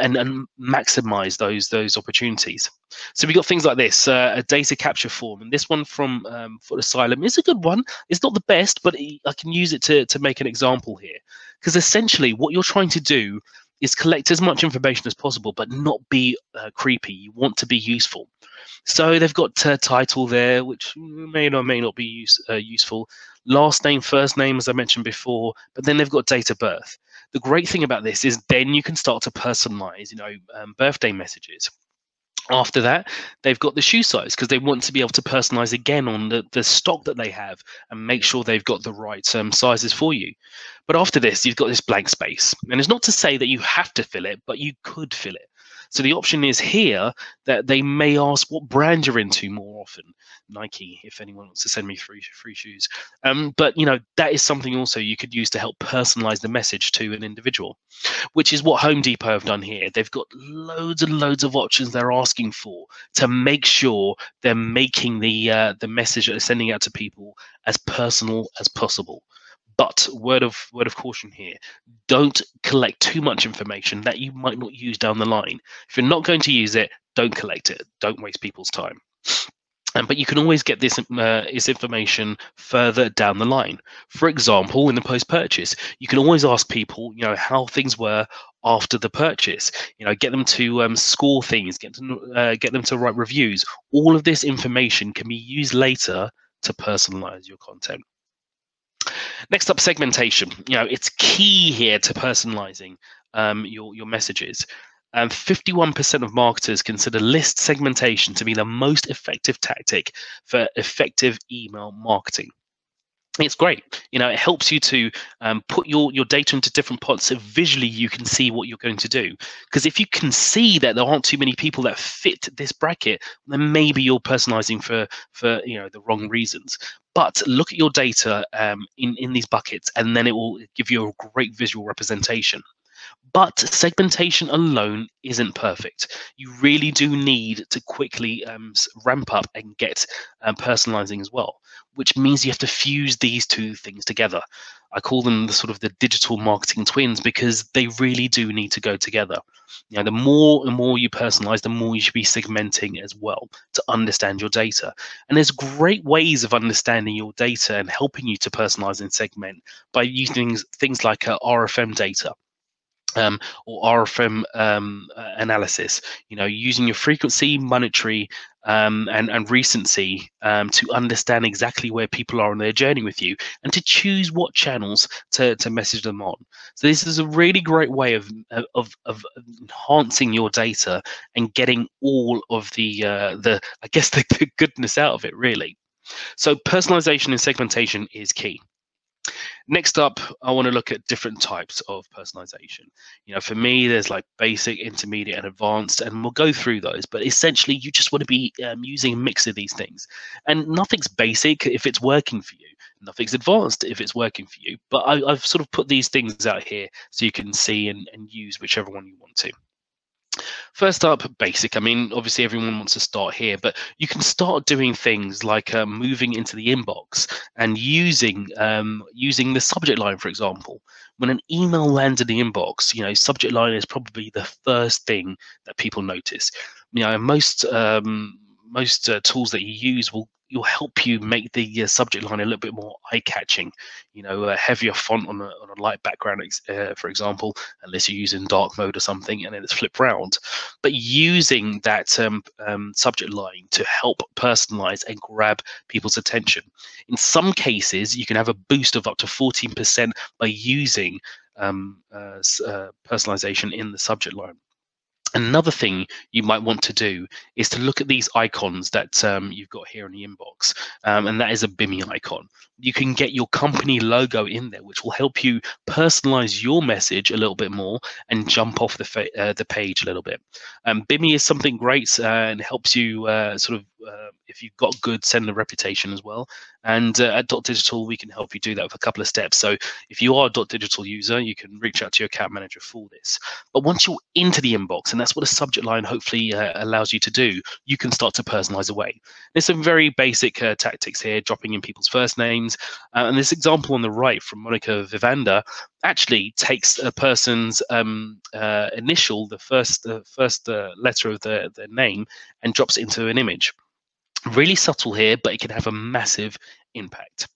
maximize those opportunities. So we've got things like this, a data capture form. And this one from Foot Asylum is a good one. It's not the best, but I can use it to make an example here. Because essentially what you're trying to do is collect as much information as possible, but not be creepy. You want to be useful. So they've got a title there, which may or may not be useful. Last name, first name, as I mentioned before, but then they've got date of birth. The great thing about this is then you can start to personalize, you know, birthday messages. After that, they've got the shoe size because they want to be able to personalize again on the stock that they have and make sure they've got the right sizes for you. But after this, you've got this blank space. And it's not to say that you have to fill it, but you could fill it. So the option is here that they may ask what brand you're into more often. Nike, if anyone wants to send me free shoes. But you know, that is something also you could use to help personalize the message to an individual, which is what Home Depot have done here. They've got loads and loads of options they're asking for to make sure they're making the message that they're sending out to people as personal as possible. But word of caution here, don't collect too much information that you might not use down the line. If you're not going to use it, don't collect it. Don't waste people's time. But you can always get this information further down the line. For example, in the post-purchase, you can always ask people, you know, how things were after the purchase. You know, get them to score things, get them to write reviews. All of this information can be used later to personalize your content. Next up, segmentation. You know, it's key here to personalizing your messages. 51% of marketers consider list segmentation to be the most effective tactic for effective email marketing. It's great. You know, it helps you to put your data into different pots so visually you can see what you're going to do. Because if you can see that there aren't too many people that fit this bracket, then maybe you're personalizing for you know, the wrong reasons. But look at your data in these buckets, and then it will give you a great visual representation. But segmentation alone isn't perfect. You really do need to quickly ramp up and get personalizing as well, which means you have to fuse these two things together. I call them the sort of the digital marketing twins because they really do need to go together. You know, the more and more you personalize, the more you should be segmenting as well to understand your data. And there's great ways of understanding your data and helping you to personalize and segment by using things like RFM data. Or RFM analysis, you know, using your frequency, monetary, and recency to understand exactly where people are on their journey with you and to choose what channels to message them on. So this is a really great way of enhancing your data and getting all of the goodness out of it, really. So personalization and segmentation is key. Next up, I want to look at different types of personalization. You know, for me, there's like basic, intermediate, and advanced, and we'll go through those. But essentially, you just want to be using a mix of these things. And nothing's basic if it's working for you. Nothing's advanced if it's working for you. But I've sort of put these things out here so you can see and use whichever one you want to. First up, basic. I mean, obviously everyone wants to start here, but you can start doing things like moving into the inbox and using the subject line, for example. When an email lands in the inbox, you know, subject line is probably the first thing that people notice. You know, most tools that you use will help you make the subject line a little bit more eye-catching. You know, a heavier font on a light background, for example, unless you're using dark mode or something, and then it's flipped round. But using that subject line to help personalize and grab people's attention. In some cases, you can have a boost of up to 14% by using personalization in the subject line. Another thing you might want to do is to look at these icons that you've got here in the inbox, and that is a BIMI icon. You can get your company logo in there, which will help you personalize your message a little bit more and jump off the page a little bit. BIMI is something great and helps you if you've got good sender reputation as well. And at Dotdigital, we can help you do that with a couple of steps. So if you are a Dotdigital user, you can reach out to your account manager for this. But once you're into the inbox, and that's what a subject line hopefully allows you to do, you can start to personalize away. There's some very basic tactics here, dropping in people's first names. And this example on the right from Monica Vivanda actually takes a person's initial, the first letter of their name, and drops it into an image. Really subtle here, but it can have a massive impact.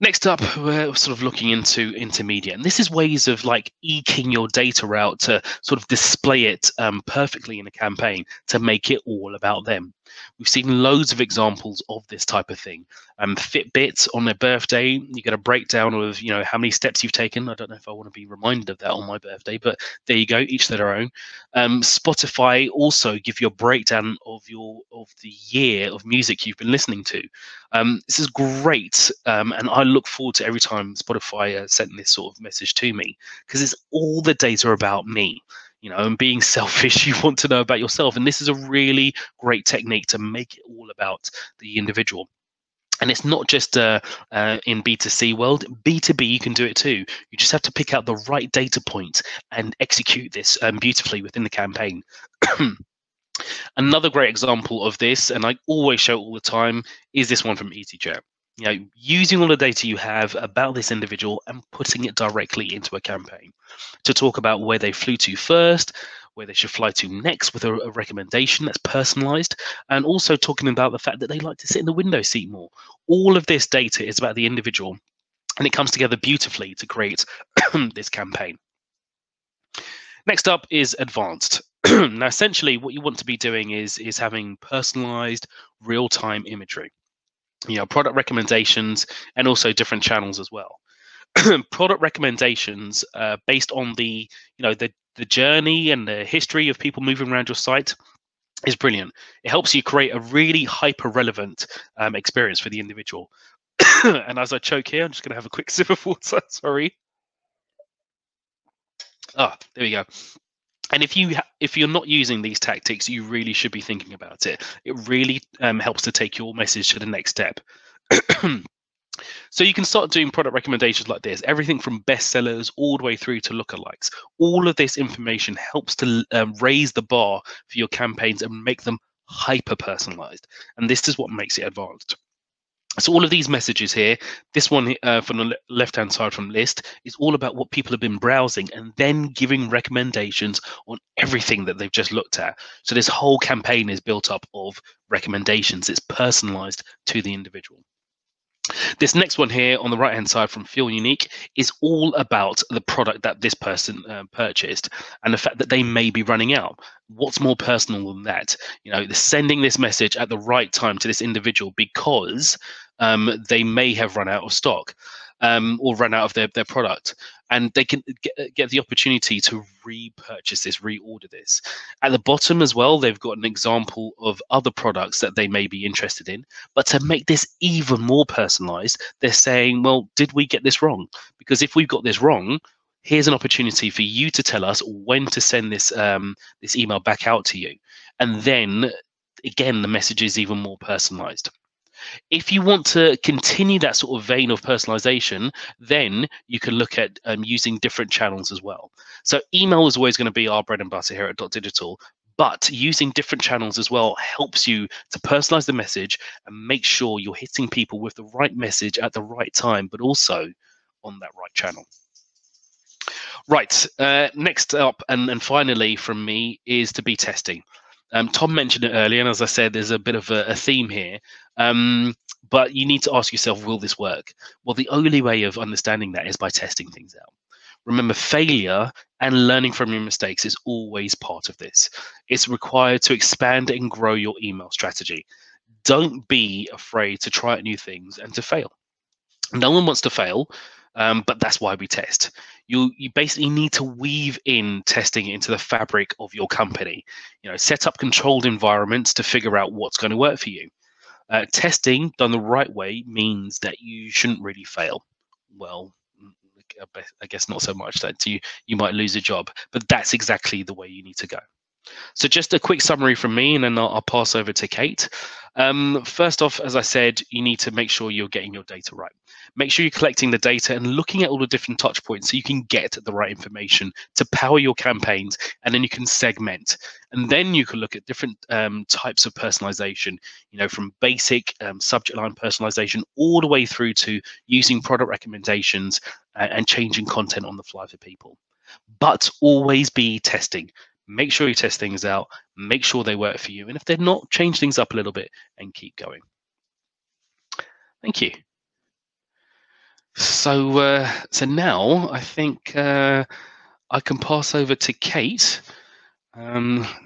Next up, we're sort of looking into intermediate, and this is ways of like eking your data out to sort of display it perfectly in a campaign to make it all about them. We've seen loads of examples of this type of thing. Fitbits on their birthday, you get a breakdown of, you know, how many steps you've taken. I don't know if I want to be reminded of that on my birthday, but there you go, each to their own. Spotify also give you a breakdown of the year of music you've been listening to. This is great, and I look forward to every time Spotify sent this sort of message to me, because it's all the data about me. You know, and being selfish, you want to know about yourself. And this is a really great technique to make it all about the individual. And it's not just in B2C world, B2B, you can do it too. You just have to pick out the right data point and execute this beautifully within the campaign. Another great example of this, and I always show it all the time, is this one from EasyJet. You know, using all the data you have about this individual and putting it directly into a campaign to talk about where they flew to first, where they should fly to next with a recommendation that's personalized, and also talking about the fact that they like to sit in the window seat more. All of this data is about the individual, and it comes together beautifully to create this campaign. Next up is advanced. Now, essentially, what you want to be doing is having personalized real-time imagery. You know, product recommendations and also different channels as well. Product recommendations based on the, you know, the journey and the history of people moving around your site is brilliant. It helps you create a really hyper relevant experience for the individual. And as I choke here, I'm just going to have a quick sip of water. Sorry. Ah, there we go. And if you're not using these tactics, you really should be thinking about it. It really helps to take your message to the next step. So you can start doing product recommendations like this, everything from bestsellers all the way through to lookalikes. All of this information helps to raise the bar for your campaigns and make them hyper-personalized. And this is what makes it advanced. So all of these messages here, this one from the left-hand side from list, is all about what people have been browsing and then giving recommendations on everything that they've just looked at. So this whole campaign is built up of recommendations. It's personalized to the individual. This next one here on the right-hand side from Feel Unique is all about the product that this person purchased and the fact that they may be running out. What's more personal than that? You know, sending this message at the right time to this individual because they may have run out of stock or run out of their product, and they can get the opportunity to repurchase this, reorder this. At the bottom as well, they've got an example of other products that they may be interested in, but to make this even more personalized, they're saying, well, did we get this wrong? Because if we've got this wrong, here's an opportunity for you to tell us when to send this, this email back out to you. And then again, the message is even more personalized. If you want to continue that sort of vein of personalization, then you can look at using different channels as well. So email is always going to be our bread and butter here at Dotdigital, but using different channels as well helps you to personalize the message and make sure you're hitting people with the right message at the right time, but also on that right channel. Right, next up and finally from me is to be testing. Tom mentioned it earlier, and as I said, there's a bit of a theme here, but you need to ask yourself, will this work? Well, the only way of understanding that is by testing things out. Remember, failure and learning from your mistakes is always part of this. It's required to expand and grow your email strategy. Don't be afraid to try new things and to fail. No one wants to fail, but that's why we test. You basically need to weave in testing into the fabric of your company. You know, set up controlled environments to figure out what's going to work for you. Testing done the right way means that you shouldn't really fail. Well, I guess not so much that you might lose a job, but that's exactly the way you need to go. So just a quick summary from me, and then I'll pass over to Kate. First off, as I said, you need to make sure you're getting your data right. Make sure you're collecting the data and looking at all the different touch points so you can get the right information to power your campaigns, and then you can segment. And then you can look at different types of personalization, you know, from basic subject line personalization all the way through to using product recommendations and changing content on the fly for people. But always be testing. Make sure you test things out, make sure they work for you. And if they're not, change things up a little bit and keep going. Thank you. So, so now I think I can pass over to Kate.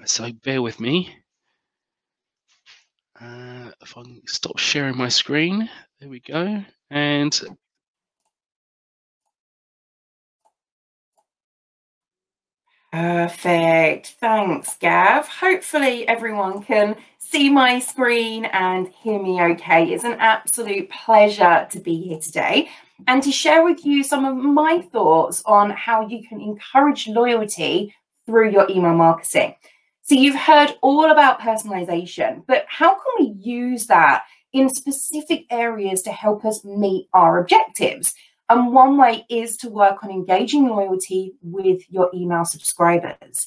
So bear with me. If I can stop sharing my screen, there we go. And perfect. Thanks, Gav. Hopefully everyone can see my screen and hear me okay. It's an absolute pleasure to be here today and to share with you some of my thoughts on how you can encourage loyalty through your email marketing. So you've heard all about personalization, but how can we use that in specific areas to help us meet our objectives? And one way is to work on engaging loyalty with your email subscribers.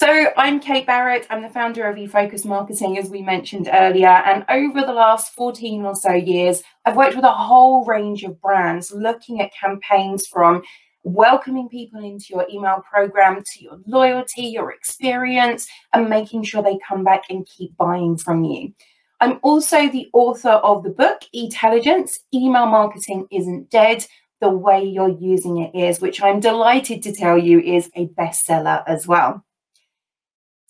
So I'm Kate Barrett. I'm the founder of eFocus Marketing, as we mentioned earlier. And over the last 14 or so years, I've worked with a whole range of brands looking at campaigns from welcoming people into your email program to your loyalty, your experience, and making sure they come back and keep buying from you. I'm also the author of the book, E-Telligence, Email Marketing Isn't Dead, The Way You're Using It Is, which I'm delighted to tell you is a bestseller as well.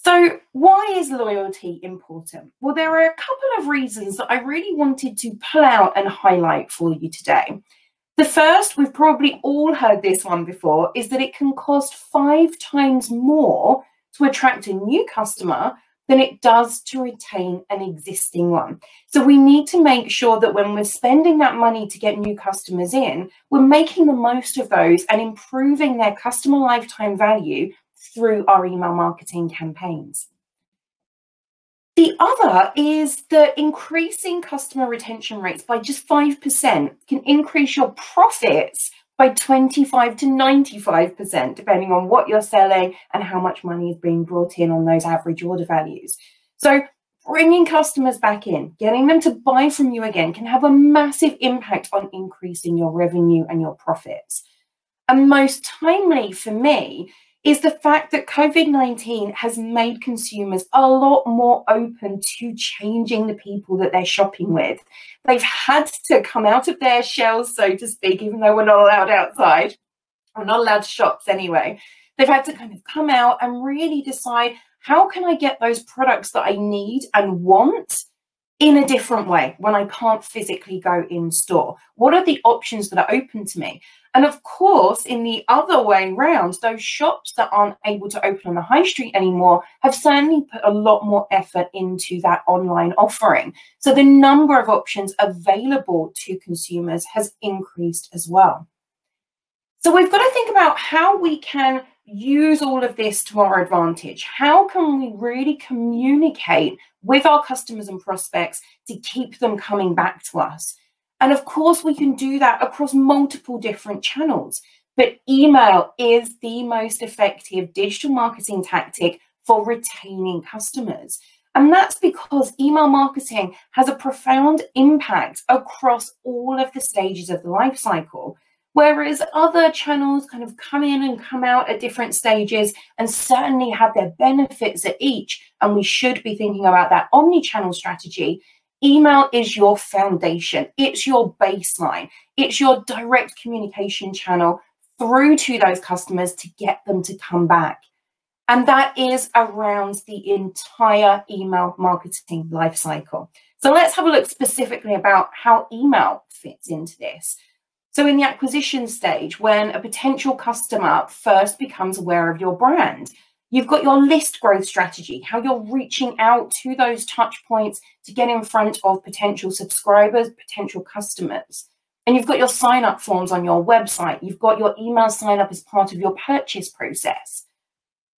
So why is loyalty important? Well, there are a couple of reasons that I really wanted to pull out and highlight for you today. The first, we've probably all heard this one before, is that it can cost 5 times more to attract a new customer than it does to retain an existing one. So we need to make sure that when we're spending that money to get new customers in, we're making the most of those and improving their customer lifetime value through our email marketing campaigns. The other is that increasing customer retention rates by just 5% can increase your profits by 25 to 95%, depending on what you're selling and how much money is being brought in on those average order values. So bringing customers back in, getting them to buy from you again can have a massive impact on increasing your revenue and your profits. And most timely for me is the fact that COVID-19 has made consumers a lot more open to changing the people that they're shopping with. They've had to come out of their shells, so to speak, even though we're not allowed outside, or not allowed shops anyway. They've had to kind of come out and really decide, how can I get those products that I need and want in a different way when I can't physically go in store? What are the options that are open to me? And of course, in the other way round, those shops that aren't able to open on the high street anymore have certainly put a lot more effort into that online offering. So the number of options available to consumers has increased as well. So we've got to think about how we can use all of this to our advantage. How can we really communicate with our customers and prospects to keep them coming back to us? And of course, we can do that across multiple different channels, but email is the most effective digital marketing tactic for retaining customers. And that's because email marketing has a profound impact across all of the stages of the life cycle. Whereas other channels kind of come in and come out at different stages and certainly have their benefits at each, and we should be thinking about that omni-channel strategy, email is your foundation, it's your baseline, it's your direct communication channel through to those customers to get them to come back. And that is around the entire email marketing life cycle. So let's have a look specifically about how email fits into this. So in the acquisition stage, when a potential customer first becomes aware of your brand, you've got your list growth strategy, how you're reaching out to those touch points to get in front of potential subscribers, potential customers. And you've got your sign up forms on your website. You've got your email sign up as part of your purchase process.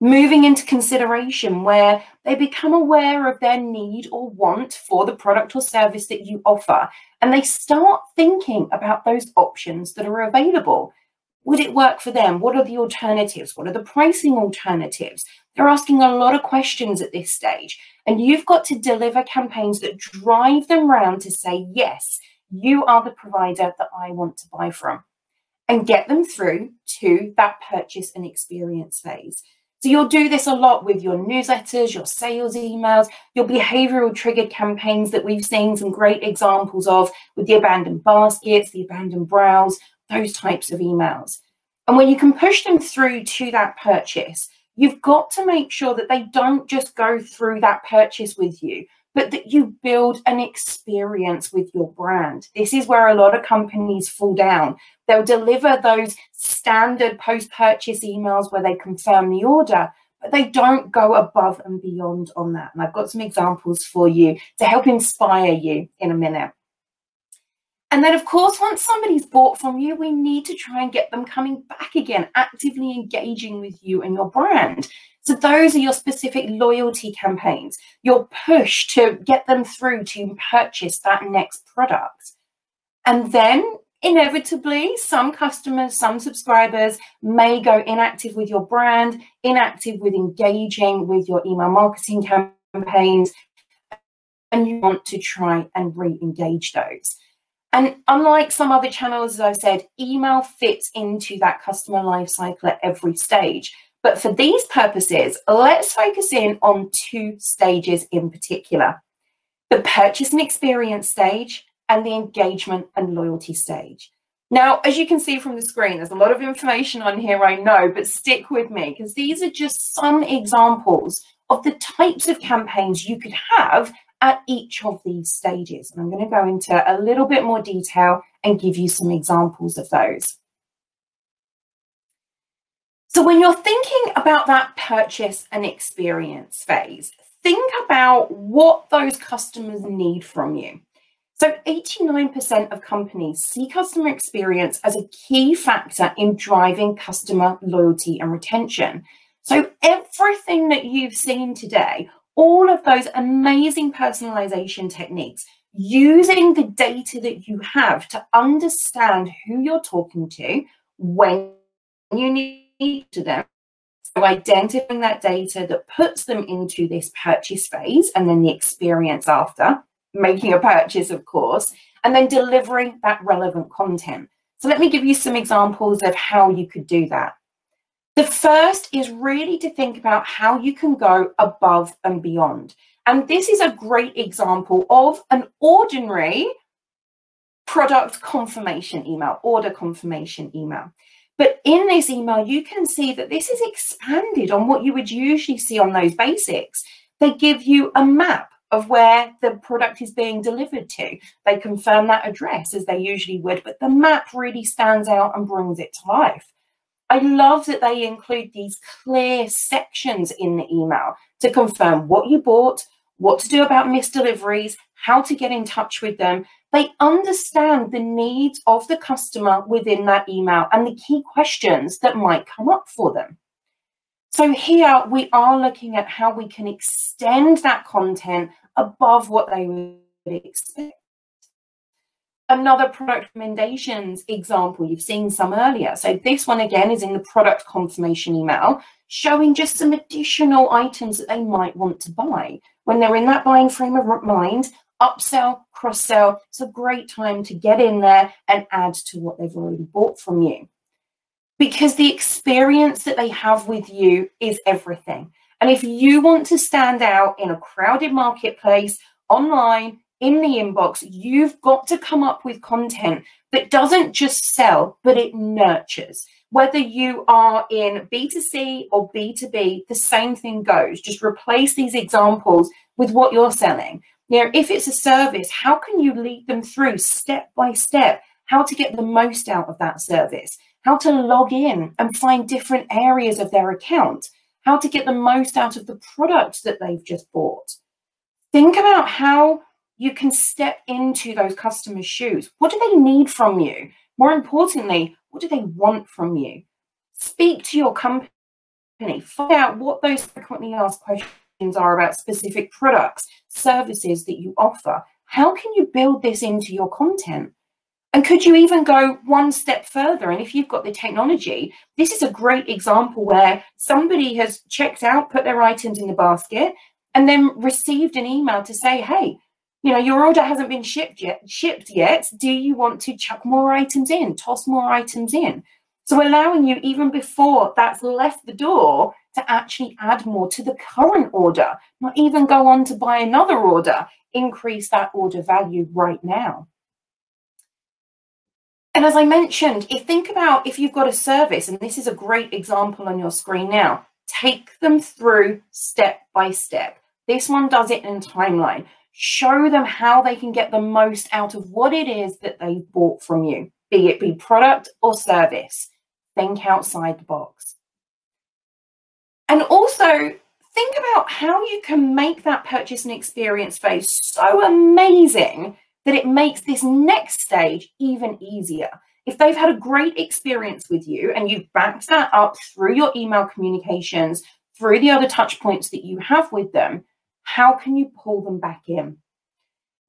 Moving into consideration, where they become aware of their need or want for the product or service that you offer, and they start thinking about those options that are available. Would it work for them? What are the alternatives? What are the pricing alternatives? They're asking a lot of questions at this stage, and you've got to deliver campaigns that drive them round to say, yes, you are the provider that I want to buy from, and get them through to that purchase and experience phase. So you'll do this a lot with your newsletters, your sales emails, your behavioural triggered campaigns that we've seen some great examples of with the abandoned baskets, the abandoned browse, those types of emails. And when you can push them through to that purchase, you've got to make sure that they don't just go through that purchase with you, but that you build an experience with your brand. This is where a lot of companies fall down. They'll deliver those standard post-purchase emails where they confirm the order, but they don't go above and beyond on that. And I've got some examples for you to help inspire you in a minute. And then, of course, once somebody's bought from you, we need to try and get them coming back again, actively engaging with you and your brand. So those are your specific loyalty campaigns, your push to get them through to purchase that next product. And then, inevitably, some customers, some subscribers may go inactive with your brand, inactive with engaging with your email marketing campaigns, and you want to try and re-engage those. And unlike some other channels, as I've said, email fits into that customer life cycle at every stage. But for these purposes, let's focus in on two stages in particular: the purchase and experience stage and the engagement and loyalty stage. Now, as you can see from the screen, there's a lot of information on here, I know, but stick with me because these are just some examples of the types of campaigns you could have at each of these stages. And I'm going to go into a little bit more detail and give you some examples of those. So when you're thinking about that purchase and experience phase, think about what those customers need from you. So 89% of companies see customer experience as a key factor in driving customer loyalty and retention. So everything that you've seen today, all of those amazing personalization techniques, using the data that you have to understand who you're talking to, when you need to them. So identifying that data that puts them into this purchase phase and then the experience after, making a purchase, of course, and then delivering that relevant content. So let me give you some examples of how you could do that. The first is really to think about how you can go above and beyond. And this is a great example of an ordinary product confirmation email, order confirmation email. But in this email, you can see that this is expanded on what you would usually see on those basics. They give you a map of where the product is being delivered to. They confirm that address as they usually would, but the map really stands out and brings it to life. I love that they include these clear sections in the email to confirm what you bought, what to do about misdeliveries, how to get in touch with them. They understand the needs of the customer within that email and the key questions that might come up for them. So here we are looking at how we can extend that content above what they would expect. Another product recommendations example, you've seen some earlier. So this one again is in the product confirmation email, showing just some additional items that they might want to buy. When they're in that buying frame of mind, upsell, cross-sell, it's a great time to get in there and add to what they've already bought from you. Because the experience that they have with you is everything. And if you want to stand out in a crowded marketplace, online, in the inbox, you've got to come up with content that doesn't just sell, but it nurtures. Whether you are in B2C or B2B, the same thing goes. Just replace these examples with what you're selling. You know, if it's a service, how can you lead them through step by step, how to get the most out of that service, how to log in and find different areas of their account, how to get the most out of the product that they've just bought. Think about how you can step into those customers' shoes. What do they need from you? More importantly, what do they want from you? Speak to your company, find out what those frequently asked questions are about specific products, services that you offer. How can you build this into your content? And could you even go one step further? And if you've got the technology, this is a great example where somebody has checked out, put their items in the basket, and then received an email to say, hey, you know, your order hasn't been shipped yet. Do you want to chuck more items in, toss more items in? So allowing you, even before that's left the door, to actually add more to the current order, not even go on to buy another order, increase that order value right now. And as I mentioned, think about if you've got a service, and this is a great example on your screen now, take them through step by step. This one does it in a timeline. Show them how they can get the most out of what it is that they bought from you, be it product or service. Think outside the box. And also think about how you can make that purchase and experience phase so amazing that it makes this next stage even easier. If they've had a great experience with you and you've backed that up through your email communications, through the other touch points that you have with them, how can you pull them back in?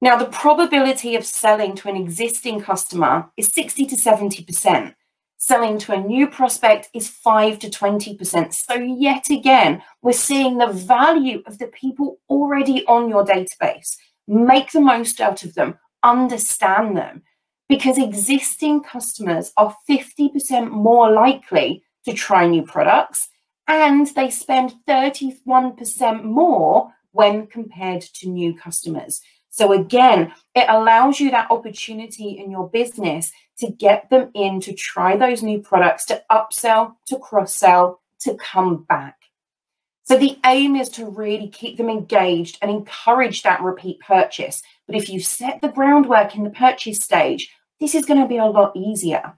Now, the probability of selling to an existing customer is 60 to 70%. Selling to a new prospect is 5 to 20%. So yet again, we're seeing the value of the people already on your database. Make the most out of them, understand them, because existing customers are 50% more likely to try new products, and they spend 31% more when compared to new customers. So again, it allows you that opportunity in your business to get them in to try those new products, to upsell, to cross-sell, to come back. So the aim is to really keep them engaged and encourage that repeat purchase. But if you set the groundwork in the purchase stage, this is going to be a lot easier.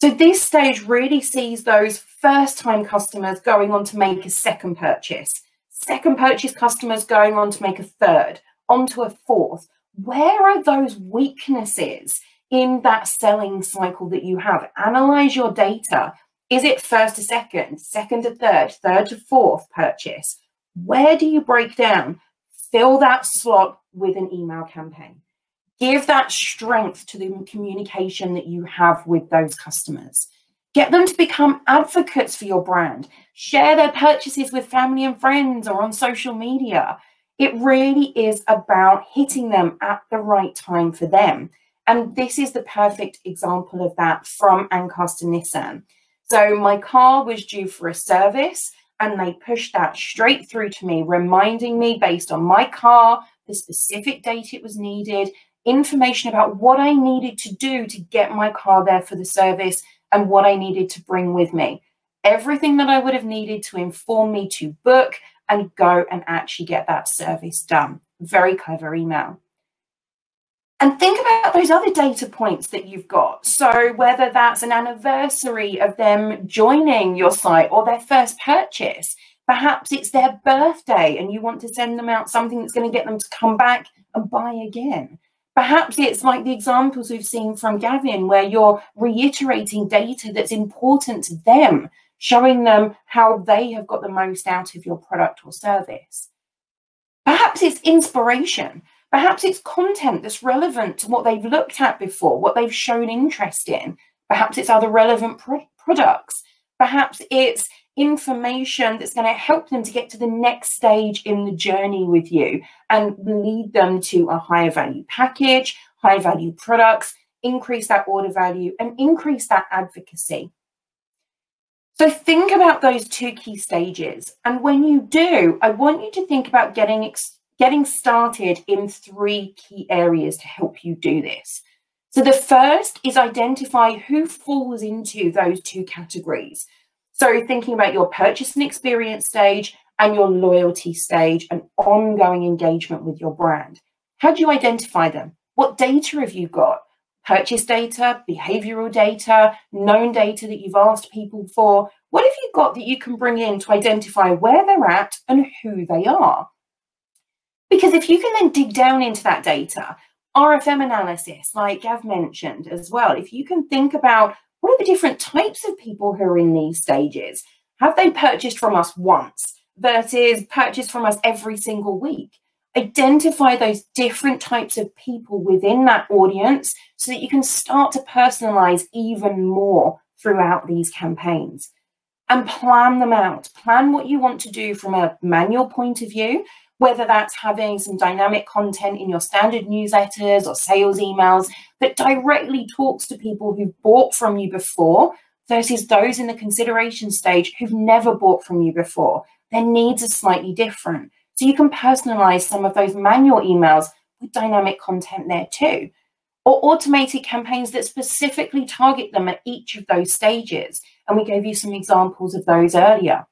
So this stage really sees those first-time customers going on to make a second purchase, second-purchase customers going on to make a third, onto a fourth. Where are those weaknesses in that selling cycle that you have? Analyze your data. Is it first to second, second to third, third to fourth purchase? Where do you break down? Fill that slot with an email campaign. Give that strength to the communication that you have with those customers. Get them to become advocates for your brand. Share their purchases with family and friends or on social media. It really is about hitting them at the right time for them. And this is the perfect example of that from Ancaster Nissan. So my car was due for a service and they pushed that straight through to me, reminding me based on my car, the specific date it was needed, information about what I needed to do to get my car there for the service and what I needed to bring with me. Everything that I would have needed to inform me to book and go and actually get that service done. Very clever email. And think about those other data points that you've got. So whether that's an anniversary of them joining your site or their first purchase, perhaps it's their birthday and you want to send them out something that's going to get them to come back and buy again. Perhaps it's like the examples we've seen from Gavin, where you're reiterating data that's important to them, showing them how they have got the most out of your product or service. Perhaps it's inspiration. Perhaps it's content that's relevant to what they've looked at before, what they've shown interest in. Perhaps it's other relevant products. Perhaps it's information that's going to help them to get to the next stage in the journey with you and lead them to a higher value package, higher value products, increase that order value and increase that advocacy. So think about those two key stages. And when you do, I want you to think about getting started in three key areas to help you do this. So the first is identify who falls into those two categories. So thinking about your purchase and experience stage and your loyalty stage and ongoing engagement with your brand. How do you identify them? What data have you got? Purchase data, behavioral data, known data that you've asked people for. What have you got that you can bring in to identify where they're at and who they are? Because if you can then dig down into that data, RFM analysis, like Gav mentioned as well, if you can think about what are the different types of people who are in these stages? Have they purchased from us once versus purchased from us every single week? Identify those different types of people within that audience so that you can start to personalize even more throughout these campaigns and plan them out. Plan what you want to do from a manual point of view, whether that's having some dynamic content in your standard newsletters or sales emails that directly talks to people who've bought from you before versus those in the consideration stage who've never bought from you before. Their needs are slightly different. So you can personalize some of those manual emails with dynamic content there too, or automated campaigns that specifically target them at each of those stages. And we gave you some examples of those earlier.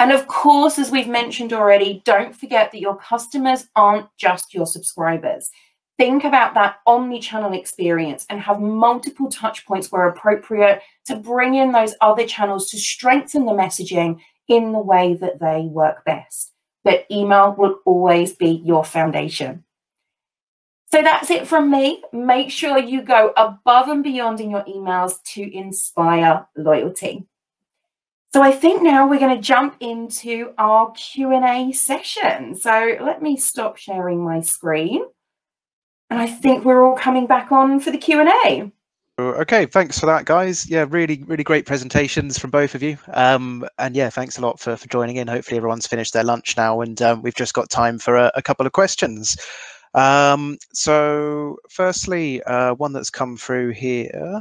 And of course, as we've mentioned already, don't forget that your customers aren't just your subscribers. Think about that omni-channel experience and have multiple touch points where appropriate to bring in those other channels to strengthen the messaging in the way that they work best. But email will always be your foundation. So that's it from me. Make sure you go above and beyond in your emails to inspire loyalty. So I think now we're going to jump into our Q&A session. So let me stop sharing my screen. And I think we're all coming back on for the Q&A. Okay, thanks for that, guys. Yeah, really, really great presentations from both of you. And yeah, thanks a lot for joining in. Hopefully everyone's finished their lunch now, and we've just got time for a couple of questions. So firstly, one that's come through here,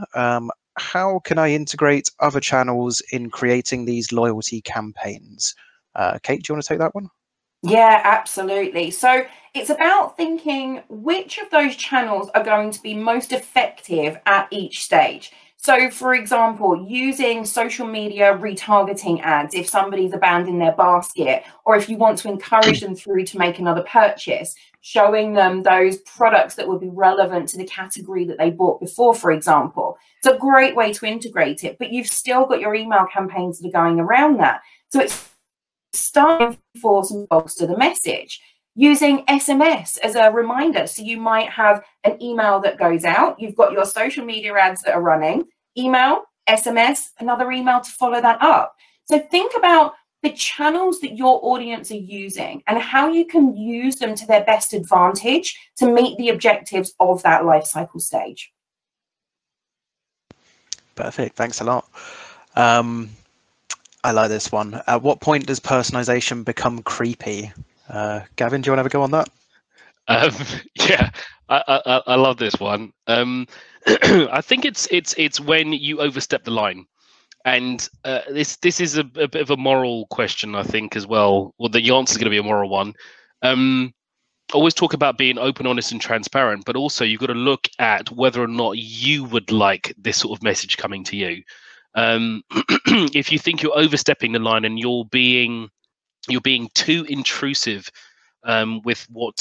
how can I integrate other channels in creating these loyalty campaigns? Kate, do you want to take that one? Yeah, absolutely. So it's about thinking which of those channels are going to be most effective at each stage. So, for example, using social media retargeting ads if somebody's abandoned their basket, or if you want to encourage them through to make another purchase, showing them those products that would be relevant to the category that they bought before, for example. It's a great way to integrate it, but you've still got your email campaigns that are going around that. So it's starting to force and bolster the message. Using SMS as a reminder. So you might have an email that goes out. You've got your social media ads that are running, email, SMS, another email to follow that up. So think about the channels that your audience are using and how you can use them to their best advantage to meet the objectives of that life cycle stage. Perfect, thanks a lot. I like this one. At what point does personalization become creepy? Gavin, do you want to have a go on that? Yeah, I love this one. I think it's when you overstep the line, and this is a bit of a moral question, I think, as well. Well, the answer is going to be a moral one. Always talk about being open, honest, and transparent, but also you've got to look at whether or not you would like this sort of message coming to you. If you think you're overstepping the line and you're being too intrusive with what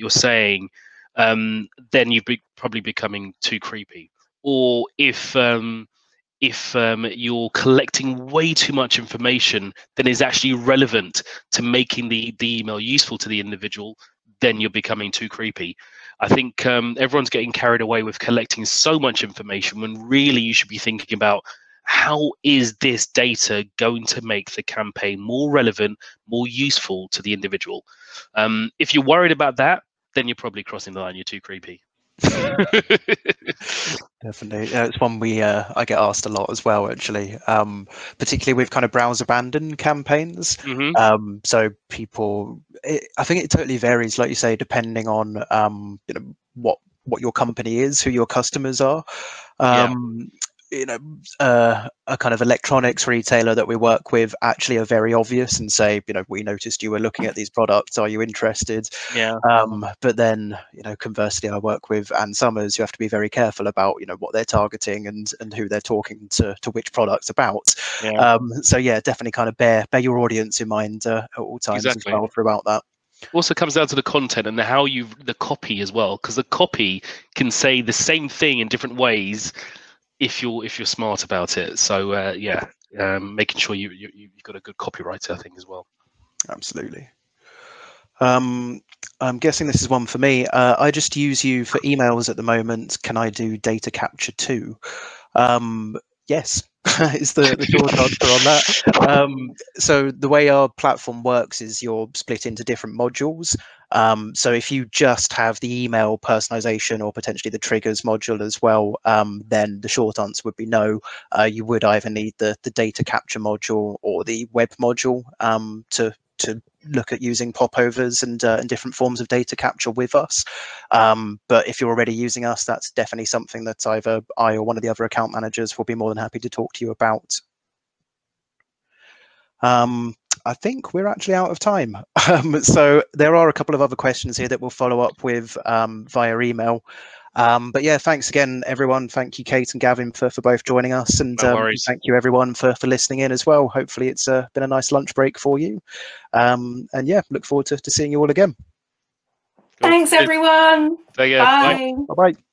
you're saying, then you've probably becoming too creepy. Or if you're collecting way too much information that is actually relevant to making the email useful to the individual, then you're becoming too creepy. I think everyone's getting carried away with collecting so much information when really you should be thinking about, how is this data going to make the campaign more relevant, more useful to the individual? If you're worried about that, then you're probably crossing the line. You're too creepy. Definitely. It's one we I get asked a lot as well, actually, particularly with kind of browse abandon campaigns. Mm-hmm. So people, I think it totally varies, like you say, depending on you know, what your company is, who your customers are. Yeah. You know, a kind of electronics retailer that we work with actually are very obvious and say, you know, we noticed you were looking at these products. Are you interested? Yeah. But then, you know, conversely, I work with Ann Summers, who have to be very careful about, you know, what they're targeting and who they're talking to which products about. Yeah. So yeah, definitely kind of bear your audience in mind at all times. Exactly. As well throughout that. Also comes down to the content and how you the copy as well, because the copy can say the same thing in different ways if you're smart about it. So yeah, making sure you've got a good copywriter, I think, as well. Absolutely. I'm guessing this is one for me. I just use you for emails at the moment. Can I do data capture too? Yes. Is the short answer on that. So the way our platform works is you're split into different modules. So if you just have the email personalization or potentially the triggers module as well, then the short answer would be no. You would either need the data capture module or the web module to look at using popovers and different forms of data capture with us. But if you're already using us, that's definitely something that either I or one of the other account managers will be more than happy to talk to you about. I think we're actually out of time. So there are a couple of other questions here that we'll follow up with via email. But yeah, thanks again, everyone. Thank you, Kate and Gavin, for both joining us. And no worries. Thank you, everyone, for listening in as well. Hopefully it's been a nice lunch break for you. And yeah, look forward to seeing you all again. Cool. Thanks, everyone. Bye. Bye. Bye-bye.